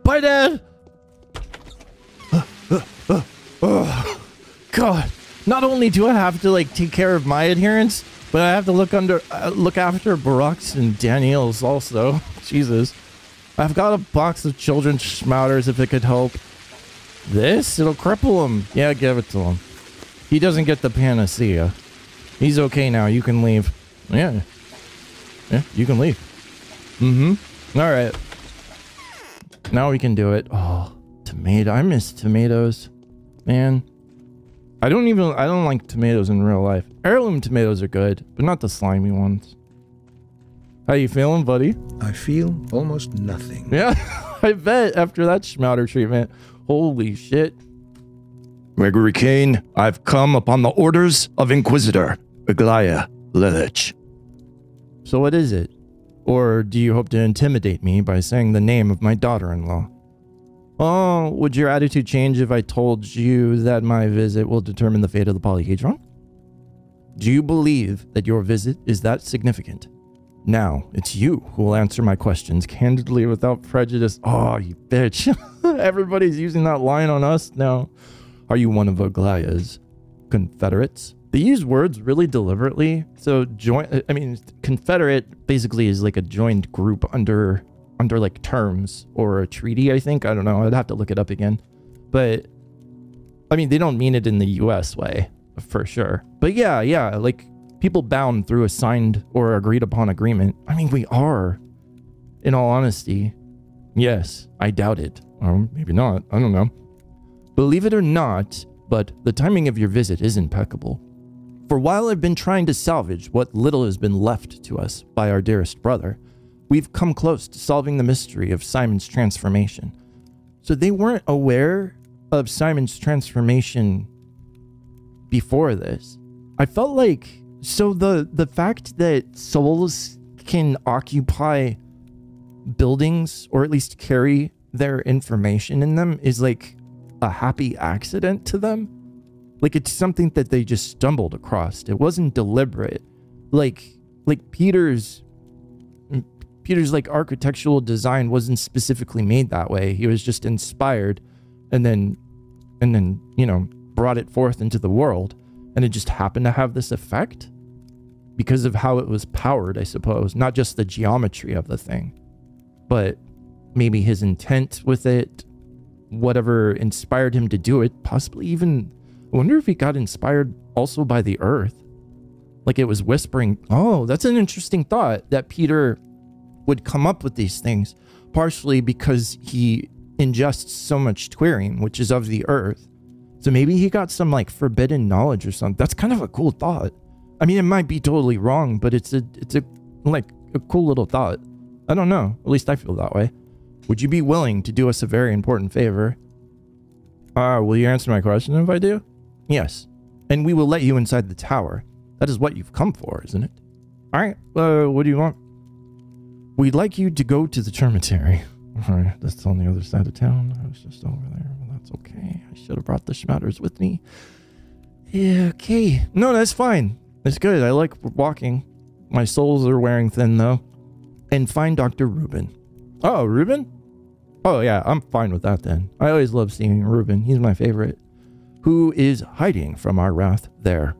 Bye, Dad! Oh, God. Not only do I have to like take care of my adherents, but I have to look after Burakh and Daniel's also. Jesus. I've got a box of children's Schmowders if it could help. This? It'll cripple him. Yeah, give it to him. He doesn't get the Panacea. He's okay now. You can leave. Yeah. Yeah, you can leave. All right. Now we can do it. Oh, tomato. I miss tomatoes. Man, I don't like tomatoes in real life. Heirloom tomatoes are good, but not the slimy ones. How you feeling, buddy? I feel almost nothing. Yeah, I bet after that Schmowder treatment. Holy shit. Gregory Kane, I've come upon the orders of Inquisitor Aglaya Lilich. So what is it? Or do you hope to intimidate me by saying the name of my daughter-in-law? Oh, would your attitude change if I told you that my visit will determine the fate of the polyhedron? Do you believe that your visit is that significant? Now, it's you who will answer my questions candidly without prejudice. Oh, you bitch. Everybody's using that line on us now. Are you one of Aglaya's confederates? They use words really deliberately. So, confederate basically is like a joined group under like terms or a treaty, I think. I don't know. I'd have to look it up again. But I mean, they don't mean it in the US way for sure. But yeah, like people bound through a signed or agreed upon agreement. I mean, we are, in all honesty. Yes, I doubt it. Or maybe not. I don't know. Believe it or not, but the timing of your visit is impeccable. For while I've been trying to salvage what little has been left to us by our dearest brother, we've come close to solving the mystery of Simon's transformation So they weren't aware of Simon's transformation before this. I felt like, so the fact that souls can occupy buildings or at least carry their information in them is like a happy accident to them. Like it's something that they just stumbled across. It wasn't deliberate. Like Peter's like architectural design wasn't specifically made that way. He was just inspired and then, you know, brought it forth into the world, and it just happened to have this effect because of how it was powered, I suppose. Not just the geometry of the thing, but maybe his intent with it, whatever inspired him to do it. Possibly even, I wonder if he got inspired also by the earth. Like it was whispering, oh, that's an interesting thought, that Peter would come up with these things, partially because he ingests so much Twerine, which is of the earth. So maybe he got some like forbidden knowledge or something. That's kind of a cool thought. I mean, it might be totally wrong, but it's a like a cool little thought. I don't know. At least I feel that way. Would you be willing to do us a very important favor? Will you answer my question if I do? Yes. And we will let you inside the tower. That is what you've come for, isn't it? All right. What do you want? We'd like you to go to the Termitary. All right. That's on the other side of town. I was just over there. Well, that's okay. I should have brought the Schmatters with me. Yeah, okay. No, that's fine. That's good. I like walking. My soles are wearing thin, though. And find Dr. Reuben. Oh, Reuben? Oh, yeah, I'm fine with that then. I always love seeing Reuben. He's my favorite. Who is hiding from our wrath there.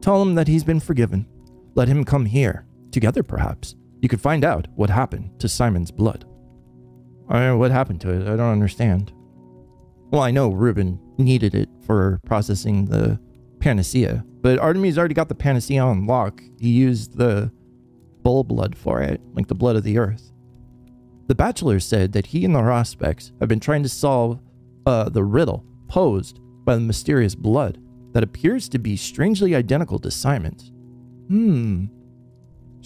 Tell him that he's been forgiven. Let him come here. Together, perhaps. You could find out what happened to Simon's blood. What happened to it? I don't understand. Well, I know Reuben needed it for processing the Panacea. But Artemy's already got the Panacea on lock. He used the bull blood for it, like the blood of the earth. The Bachelor said that he and the Haruspex have been trying to solve the riddle posed by the mysterious blood that appears to be strangely identical to Simon's.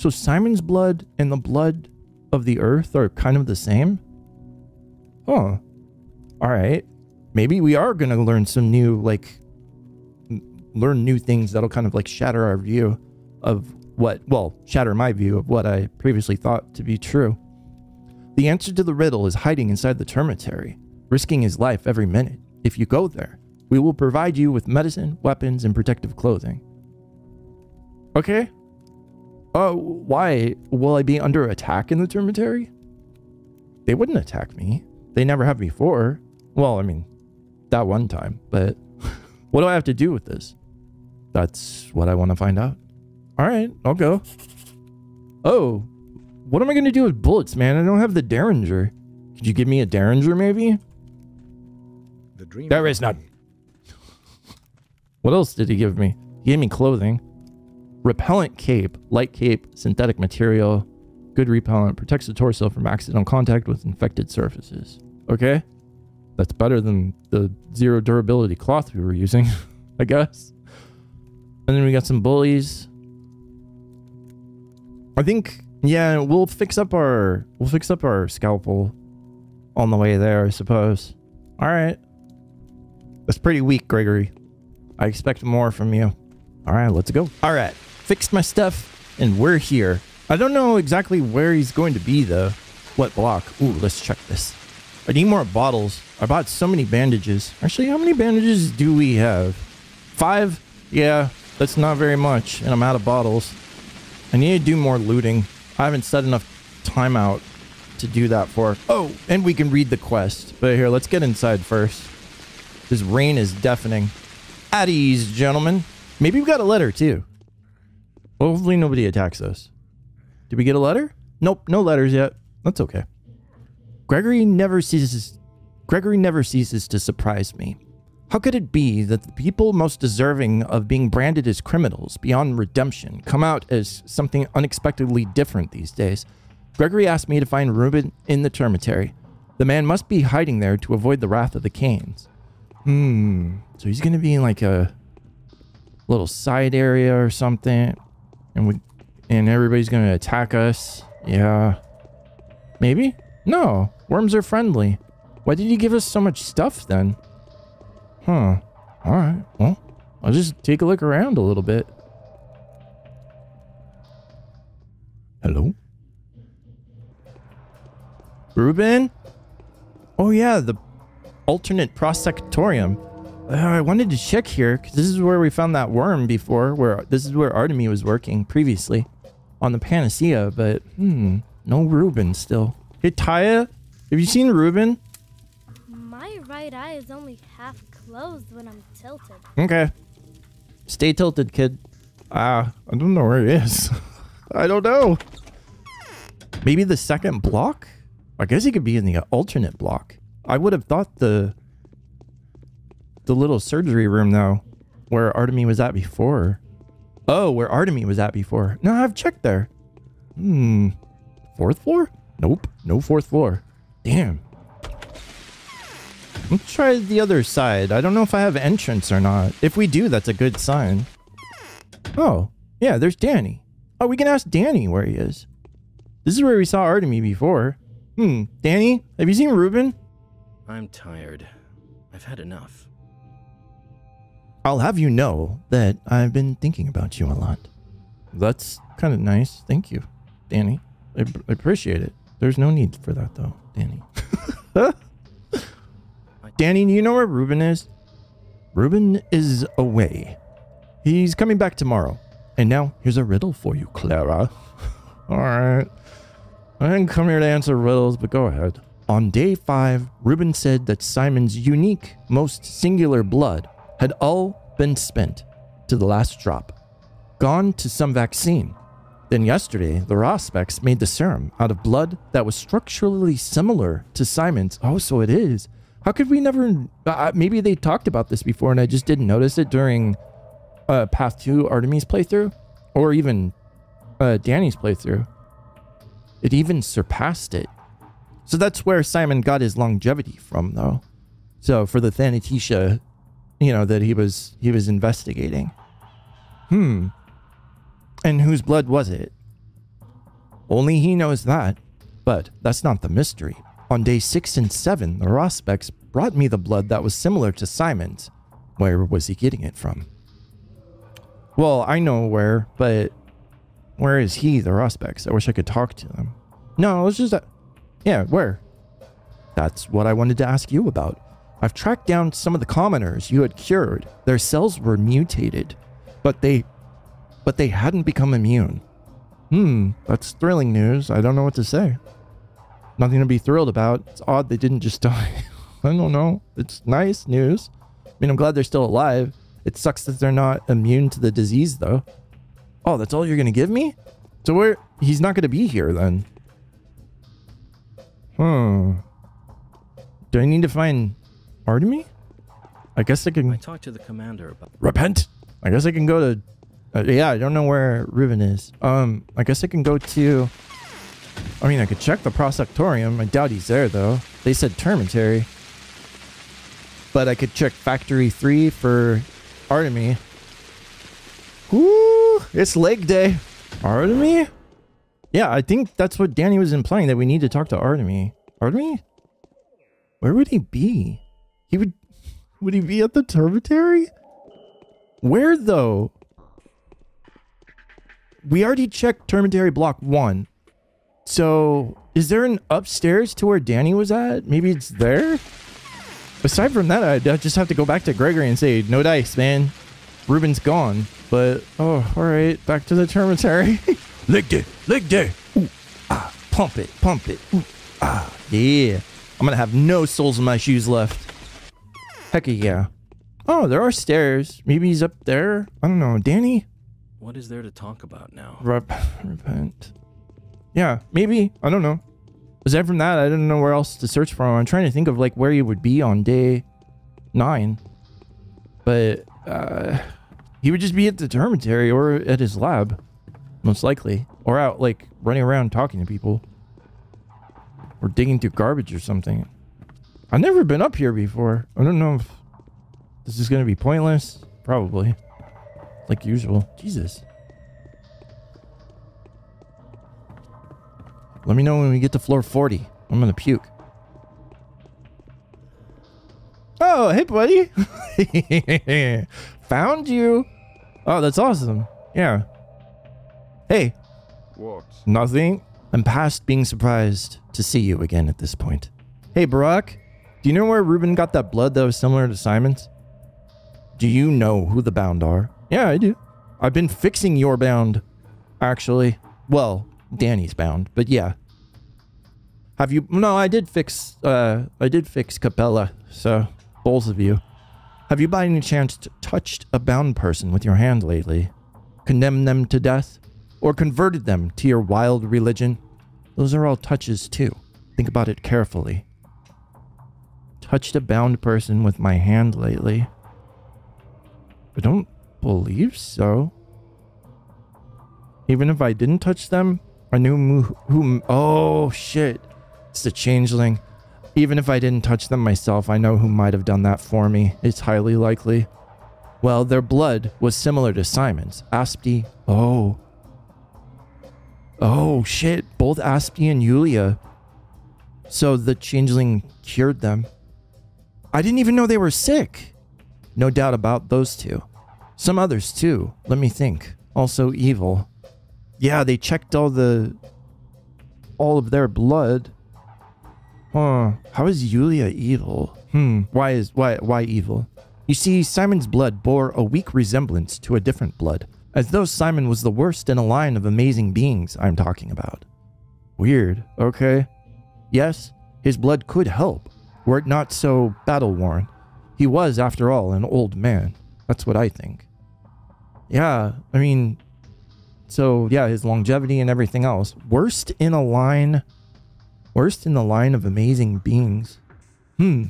So Simon's blood and the blood of the earth are kind of the same? Huh. All right. Maybe we are going to learn some new, like, learn new things that'll kind of like shatter our view of what, well, shatter my view of what I previously thought to be true. The answer to the riddle is hiding inside the Termitary, risking his life every minute. If you go there, we will provide you with medicine, weapons, and protective clothing. Okay. Why? Will I be under attack in the Termitary? They wouldn't attack me. They never have before. Well, I mean, that one time, but what do I have to do with this? That's what I want to find out. All right, I'll go. Oh, what am I going to do with bullets, man? I don't have the Derringer. Could you give me a Derringer, maybe? The dream there is none. What else did he give me? He gave me clothing. Repellent cape. Light cape. Synthetic material. Good repellent. Protects the torso from accidental contact with infected surfaces. Okay. That's better than the zero durability cloth we were using, I guess. And then we got some bullies. I think, yeah, we'll fix up our scalpel on the way there, I suppose. All right. That's pretty weak, Gregory. I expect more from you. All right, let's go. All right, fixed my stuff, and we're here. I don't know exactly where he's going to be, though. What block? Ooh, let's check this. I need more bottles. I bought so many bandages. Actually, how many bandages do we have? 5? Yeah, that's not very much, and I'm out of bottles. I need to do more looting. I haven't set enough time out to do that for. Oh, and we can read the quest. But here, let's get inside first. This rain is deafening. At ease, gentlemen. Maybe we've got a letter, too. Hopefully nobody attacks us. Did we get a letter? Nope, no letters yet. That's okay. Gregory never ceases to surprise me. How could it be that the people most deserving of being branded as criminals beyond redemption come out as something unexpectedly different these days? Gregory asked me to find Reuben in the Termitary. The man must be hiding there to avoid the wrath of the Canes. So he's going to be in like a little side area or something. And everybody's going to attack us. Yeah. Maybe? No. Worms are friendly. Why did you give us so much stuff then? Huh. Alright, well, I'll just take a look around a little bit. Hello? Reuben? Oh yeah, the alternate prosectorium. I wanted to check here, because this is where we found that worm before, where this is where Artemy was working previously. On the Panacea, but no Reuben still. Hey Taya, have you seen Reuben? My right eye is only half closed when I'm tilted. Okay. Stay tilted, kid. I don't know where he is. I don't know. Maybe the second block? I guess he could be in the alternate block. I would have thought the little surgery room though, where Artemy was at before. Oh, where Artemy was at before. No, I've checked there. Fourth floor? Nope. No fourth floor. Damn. Let's try the other side. I don't know if I have entrance or not. If we do, that's a good sign. Oh, yeah, there's Danny. Oh, we can ask Danny where he is. This is where we saw Artemy before. Danny, have you seen Reuben? I'm tired. I've had enough. I'll have you know that I've been thinking about you a lot. That's kind of nice. Thank you, Danny. I appreciate it. There's no need for that, though, Danny. Danny, do you know where Reuben is? Reuben is away. He's coming back tomorrow. And now, here's a riddle for you, Clara. All right. I didn't come here to answer riddles, but go ahead. On day 5, Reuben said that Simon's unique, most singular blood had all been spent to the last drop, gone to some vaccine. Then yesterday, the Haruspex made the serum out of blood that was structurally similar to Simon's. Oh, so it is. How could we never... maybe they talked about this before and I just didn't notice it during Path 2 Artemy's playthrough, or even Danny's playthrough. It even surpassed it. So that's where Simon got his longevity from, though. So for the Thanatisha... you know, that he was investigating. And whose blood was it? Only he knows that. But that's not the mystery. On day 6 and 7, the Haruspex brought me the blood that was similar to Simon's. Where was he getting it from? Well, I know where, but where is he, the Haruspex? I wish I could talk to him. No, it's just that. Yeah, where? That's what I wanted to ask you about. I've tracked down some of the commoners you had cured. Their cells were mutated, but they hadn't become immune. That's thrilling news. I don't know what to say. Nothing to be thrilled about. It's odd they didn't just die. I don't know. It's nice news. I mean, I'm glad they're still alive. It sucks that they're not immune to the disease, though. Oh, that's all you're going to give me? So where... he's not going to be here, then. Do I need to find... Artemy? I guess I can... I talked to the commander about... Repent! I guess I can go to... yeah, I don't know where Reuben is. I guess I can go to... I mean, I could check the prosectorium. I doubt he's there, though. They said Termitary. But I could check Factory 3 for Artemy. Woo! It's leg day! Artemy? Yeah, I think that's what Danny was implying, that we need to talk to Artemy. Artemy? Where would he be? He would he be at the Termitary? Where though? We already checked Termitary block 1. So is there an upstairs to where Danny was at? Maybe it's there? Aside from that, I just have to go back to Gregory and say, no dice, man. Reuben's gone. But, oh, all right. Back to the Termitary. Leg day, leg day. Ooh, ah, pump it, pump it. Ooh, ah, yeah. I'm going to have no soles in my shoes left. Heck yeah. Oh, there are stairs. Maybe he's up there. I don't know. Danny? What is there to talk about now? Repent. Yeah, maybe. I don't know. Aside from that, I don't know where else to search for. I'm trying to think of like where he would be on day 9. But he would just be at the Termitary or at his lab, most likely. Or out like running around talking to people. Or digging through garbage or something. I've never been up here before. I don't know if this is going to be pointless. Probably. Like usual. Jesus. Let me know when we get to floor 40. I'm going to puke. Oh, hey, buddy. Found you. Oh, that's awesome. Yeah. Hey. What? Nothing. I'm past being surprised to see you again at this point. Hey, Burakh. Do you know where Reuben got that blood that was similar to Simon's? Do you know who the bound are? Yeah, I do. I've been fixing your bound, actually. Well, Danny's bound, but yeah. Have you? No, I did fix Capella. So both of you. Have you by any chance touched a bound person with your hand lately? Condemned them to death? Or converted them to your wild religion? Those are all touches too. Think about it carefully. Touched a bound person with my hand lately. I don't believe so. Even if I didn't touch them, I knew who... Oh, shit. It's the changeling. Even if I didn't touch them myself, I know who might have done that for me. It's highly likely. Well, their blood was similar to Simon's. Aspie... Oh. Oh, shit. Both Aspie and Yulia. So the changeling cured them. I didn't even know they were sick. No doubt about those two. Some others too. Let me think. Also evil. Yeah, they checked all of their blood. Huh. How is Yulia evil? Hmm. Why evil? You see, Simon's blood bore a weak resemblance to a different blood, as though Simon was the worst in a line of amazing beings I'm talking about. Weird. Okay. Yes, his blood could help, were it not so battle-worn. He was, after all, an old man. That's what I think. Yeah, I mean... So, yeah, his longevity and everything else. Worst in a line... Worst in the line of amazing beings. Hmm.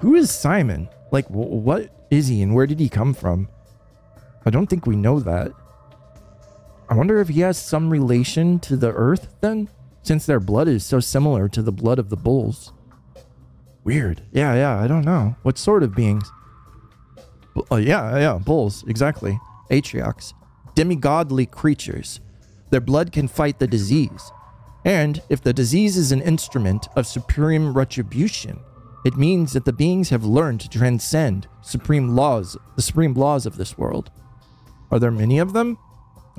Who is Simon? Like, what is he and where did he come from? I don't think we know that. I wonder if he has some relation to the Earth, then? Since their blood is so similar to the blood of the bulls. Weird. Yeah, I don't know. What sort of beings? Yeah, bulls. Exactly. Atriox. Demigodly creatures. Their blood can fight the disease. And if the disease is an instrument of supreme retribution, it means that the beings have learned to transcend the supreme laws of this world. Are there many of them?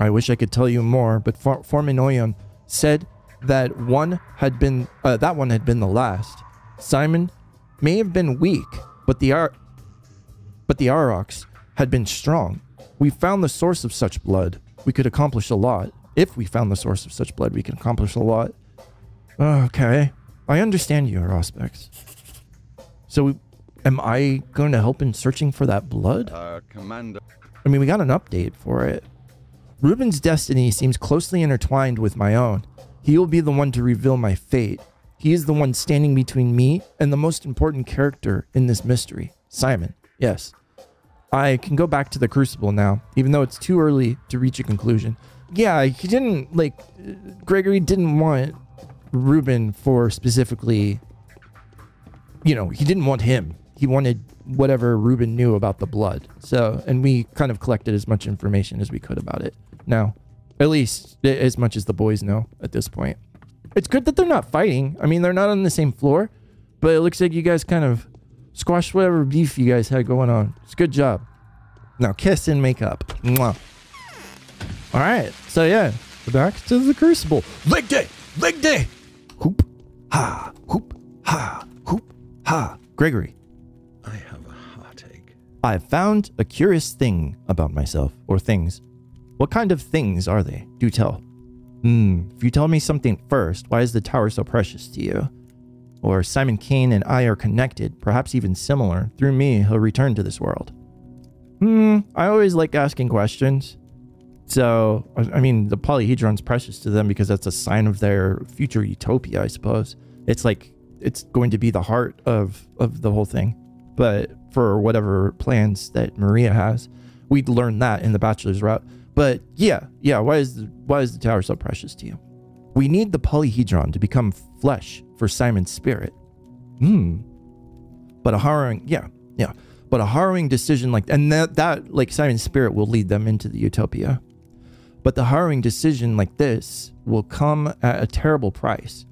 I wish I could tell you more, but Forminoion said... that one had been the last. Simon may have been weak, but the Aurochs had been strong. We found the source of such blood. We could accomplish a lot. If we found the source of such blood, we can accomplish a lot. Okay, I understand you, Haruspex. So, am I going to help in searching for that blood? Commander. I mean, we got an update for it. Reuben's destiny seems closely intertwined with my own. He will be the one to reveal my fate. He is the one standing between me and the most important character in this mystery, Simon. Yes. I can go back to the Crucible now, even though it's too early to reach a conclusion. Yeah, he didn't, like, Gregory didn't want Reuben for specifically, you know, he didn't want him. He wanted whatever Reuben knew about the blood. So, and we kind of collected as much information as we could about it now. At least as much as the boys know at this point. It's good that they're not fighting. I mean, they're not on the same floor, but it looks like you guys kind of squashed whatever beef you guys had going on. It's a good job. Now kiss and make up. Mwah. All right. So yeah, back to the Crucible. Leg day, leg day. Hoop, ha, hoop, ha, hoop, ha. Gregory. I have a heartache. I've found a curious thing about myself, or things. What kind of things are they? Do tell. If you tell me something first, why is the tower so precious to you? Or Simon Kane and I are connected, perhaps even similar. Through me, he'll return to this world. I always like asking questions. So, I mean, the Polyhedron's precious to them because that's a sign of their future utopia, I suppose. It's like, it's going to be the heart of the whole thing. But for whatever plans that Maria has, we'd learn that in the Bachelor's route. But yeah, why is the tower so precious to you? We need the Polyhedron to become flesh for Simon's spirit. But a harrowing, yeah. But a harrowing decision like, and that like Simon's spirit will lead them into the utopia. But the harrowing decision like this will come at a terrible price.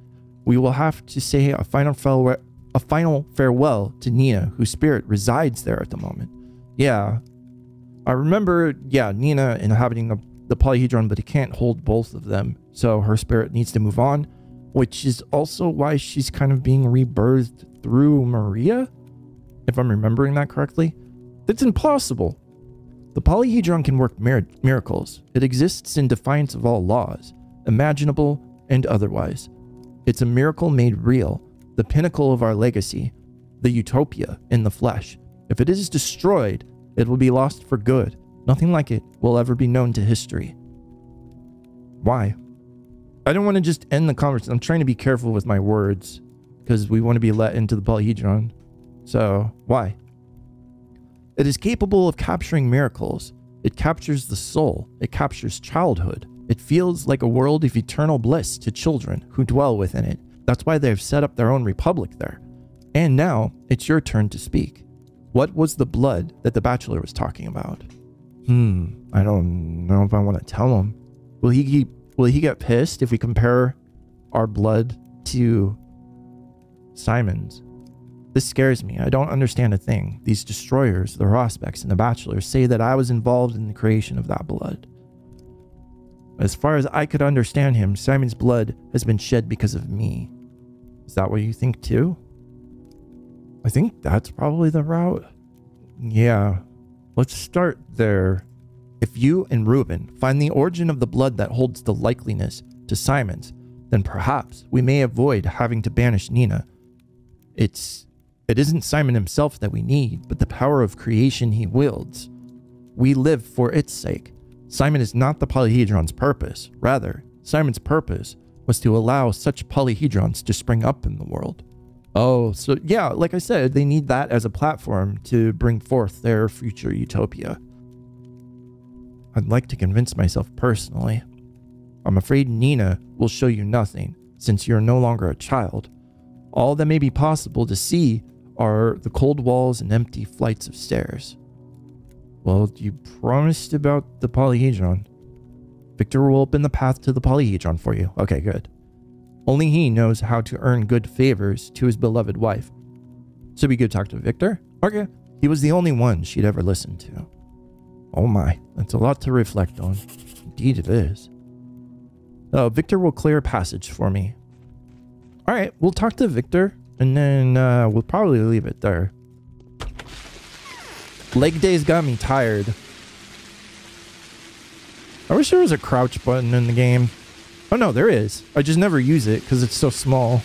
We will have to say a final farewell, a final farewell to Nina, whose spirit resides there at the moment. Yeah, I remember, yeah, Nina inhabiting the polyhedron, but it can't hold both of them. So her spirit needs to move on, which is also why she's kind of being rebirthed through Maria, if I'm remembering that correctly. That's impossible. The polyhedron can work miracles. It exists in defiance of all laws, imaginable and otherwise. It's a miracle made real, the pinnacle of our legacy, the utopia in the flesh. If it is destroyed, it will be lost for good. Nothing like it will ever be known to history. Why? I don't want to just end the conversation. I'm trying to be careful with my words because we want to be let into the polyhedron. So, why? It is capable of capturing miracles. It captures the soul. It captures childhood. It feels like a world of eternal bliss to children who dwell within it. That's why they have set up their own republic there. And now, it's your turn to speak. What was the blood that the Bachelor was talking about? I don't know if I want to tell him. Will he get pissed if we compare our blood to Simon's? This scares me. I don't understand a thing. These destroyers, the Haruspex and the Bachelor, say that I was involved in the creation of that blood. As far as I could understand him, Simon's blood has been shed because of me. Is that what you think too? I think that's probably the route. Yeah. Let's start there. If you and Reuben find the origin of the blood that holds the likeliness to Simon's, then perhaps we may avoid having to banish Nina. It isn't Simon himself that we need, but the power of creation he wields. We live for its sake. Simon is not the polyhedron's purpose. Rather, Simon's purpose was to allow such polyhedrons to spring up in the world. Oh, so yeah, like I said, they need that as a platform to bring forth their future utopia. I'd like to convince myself personally. I'm afraid Nina will show you nothing, since you're no longer a child. All that may be possible to see are the cold walls and empty flights of stairs. Well, you promised about the polyhedron. Victor will open the path to the polyhedron for you. Okay, good. Only he knows how to earn good favors to his beloved wife. So we could talk to Victor? Okay. He was the only one she'd ever listened to. Oh my, that's a lot to reflect on. Indeed it is. Oh, Victor will clear a passage for me. All right, we'll talk to Victor, and then we'll probably leave it there. Leg day's got me tired. I wish there was a crouch button in the game. Oh no, there is. I just never use it because it's so small.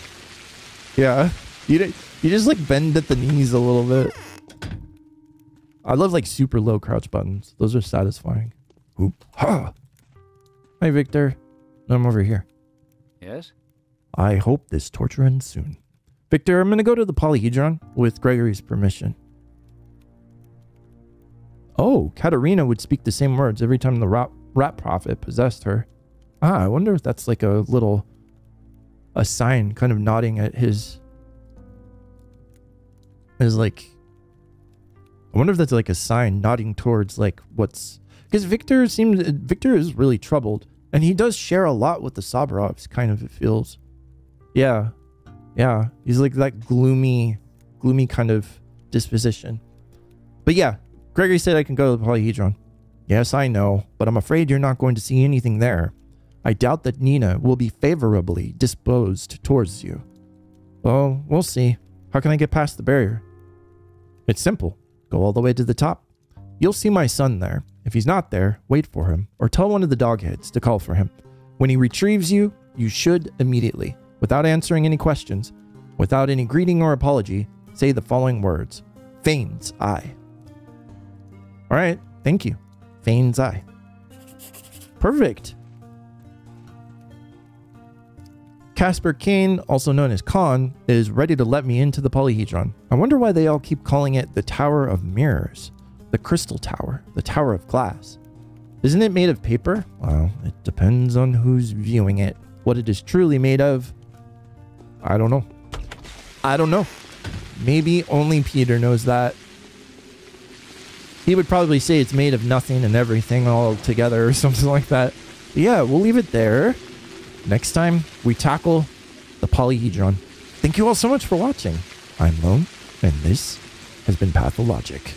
Yeah, you just like bend at the knees a little bit. I love like super low crouch buttons. Those are satisfying. Oop. Ha! Hi, Victor. I'm over here. Yes? I hope this torture ends soon. Victor, I'm going to go to the polyhedron with Gregory's permission. Oh, Katerina would speak the same words every time the rat prophet possessed her. Ah, I wonder if that's like a little... a sign kind of nodding at his... is like... I wonder if that's like a sign nodding towards like what's... because Victor is really troubled. And he does share a lot with the Saburovs, kind of, it feels. Yeah. Yeah. He's like that gloomy kind of disposition. But yeah, Gregory said I can go to the polyhedron. Yes, I know, but I'm afraid you're not going to see anything there. I doubt that Nina will be favorably disposed towards you. Well, we'll see. How can I get past the barrier? It's simple. Go all the way to the top. You'll see my son there. If he's not there, wait for him, or tell one of the dogheads to call for him. When he retrieves you, you should immediately, without answering any questions, without any greeting or apology, say the following words. Fane's Eye. All right. Thank you. Fane's Eye. Perfect. Casper Kane, also known as Khan, is ready to let me into the polyhedron. I wonder why they all keep calling it the Tower of Mirrors, the Crystal Tower, the Tower of Glass. Isn't it made of paper? Well, it depends on who's viewing it. What it is truly made of, I don't know. I don't know. Maybe only Peter knows that. He would probably say it's made of nothing and everything all together or something like that. But yeah, we'll leave it there. Next time, we tackle the polyhedron. Thank you all so much for watching. I'm Lone, and this has been Pathologic.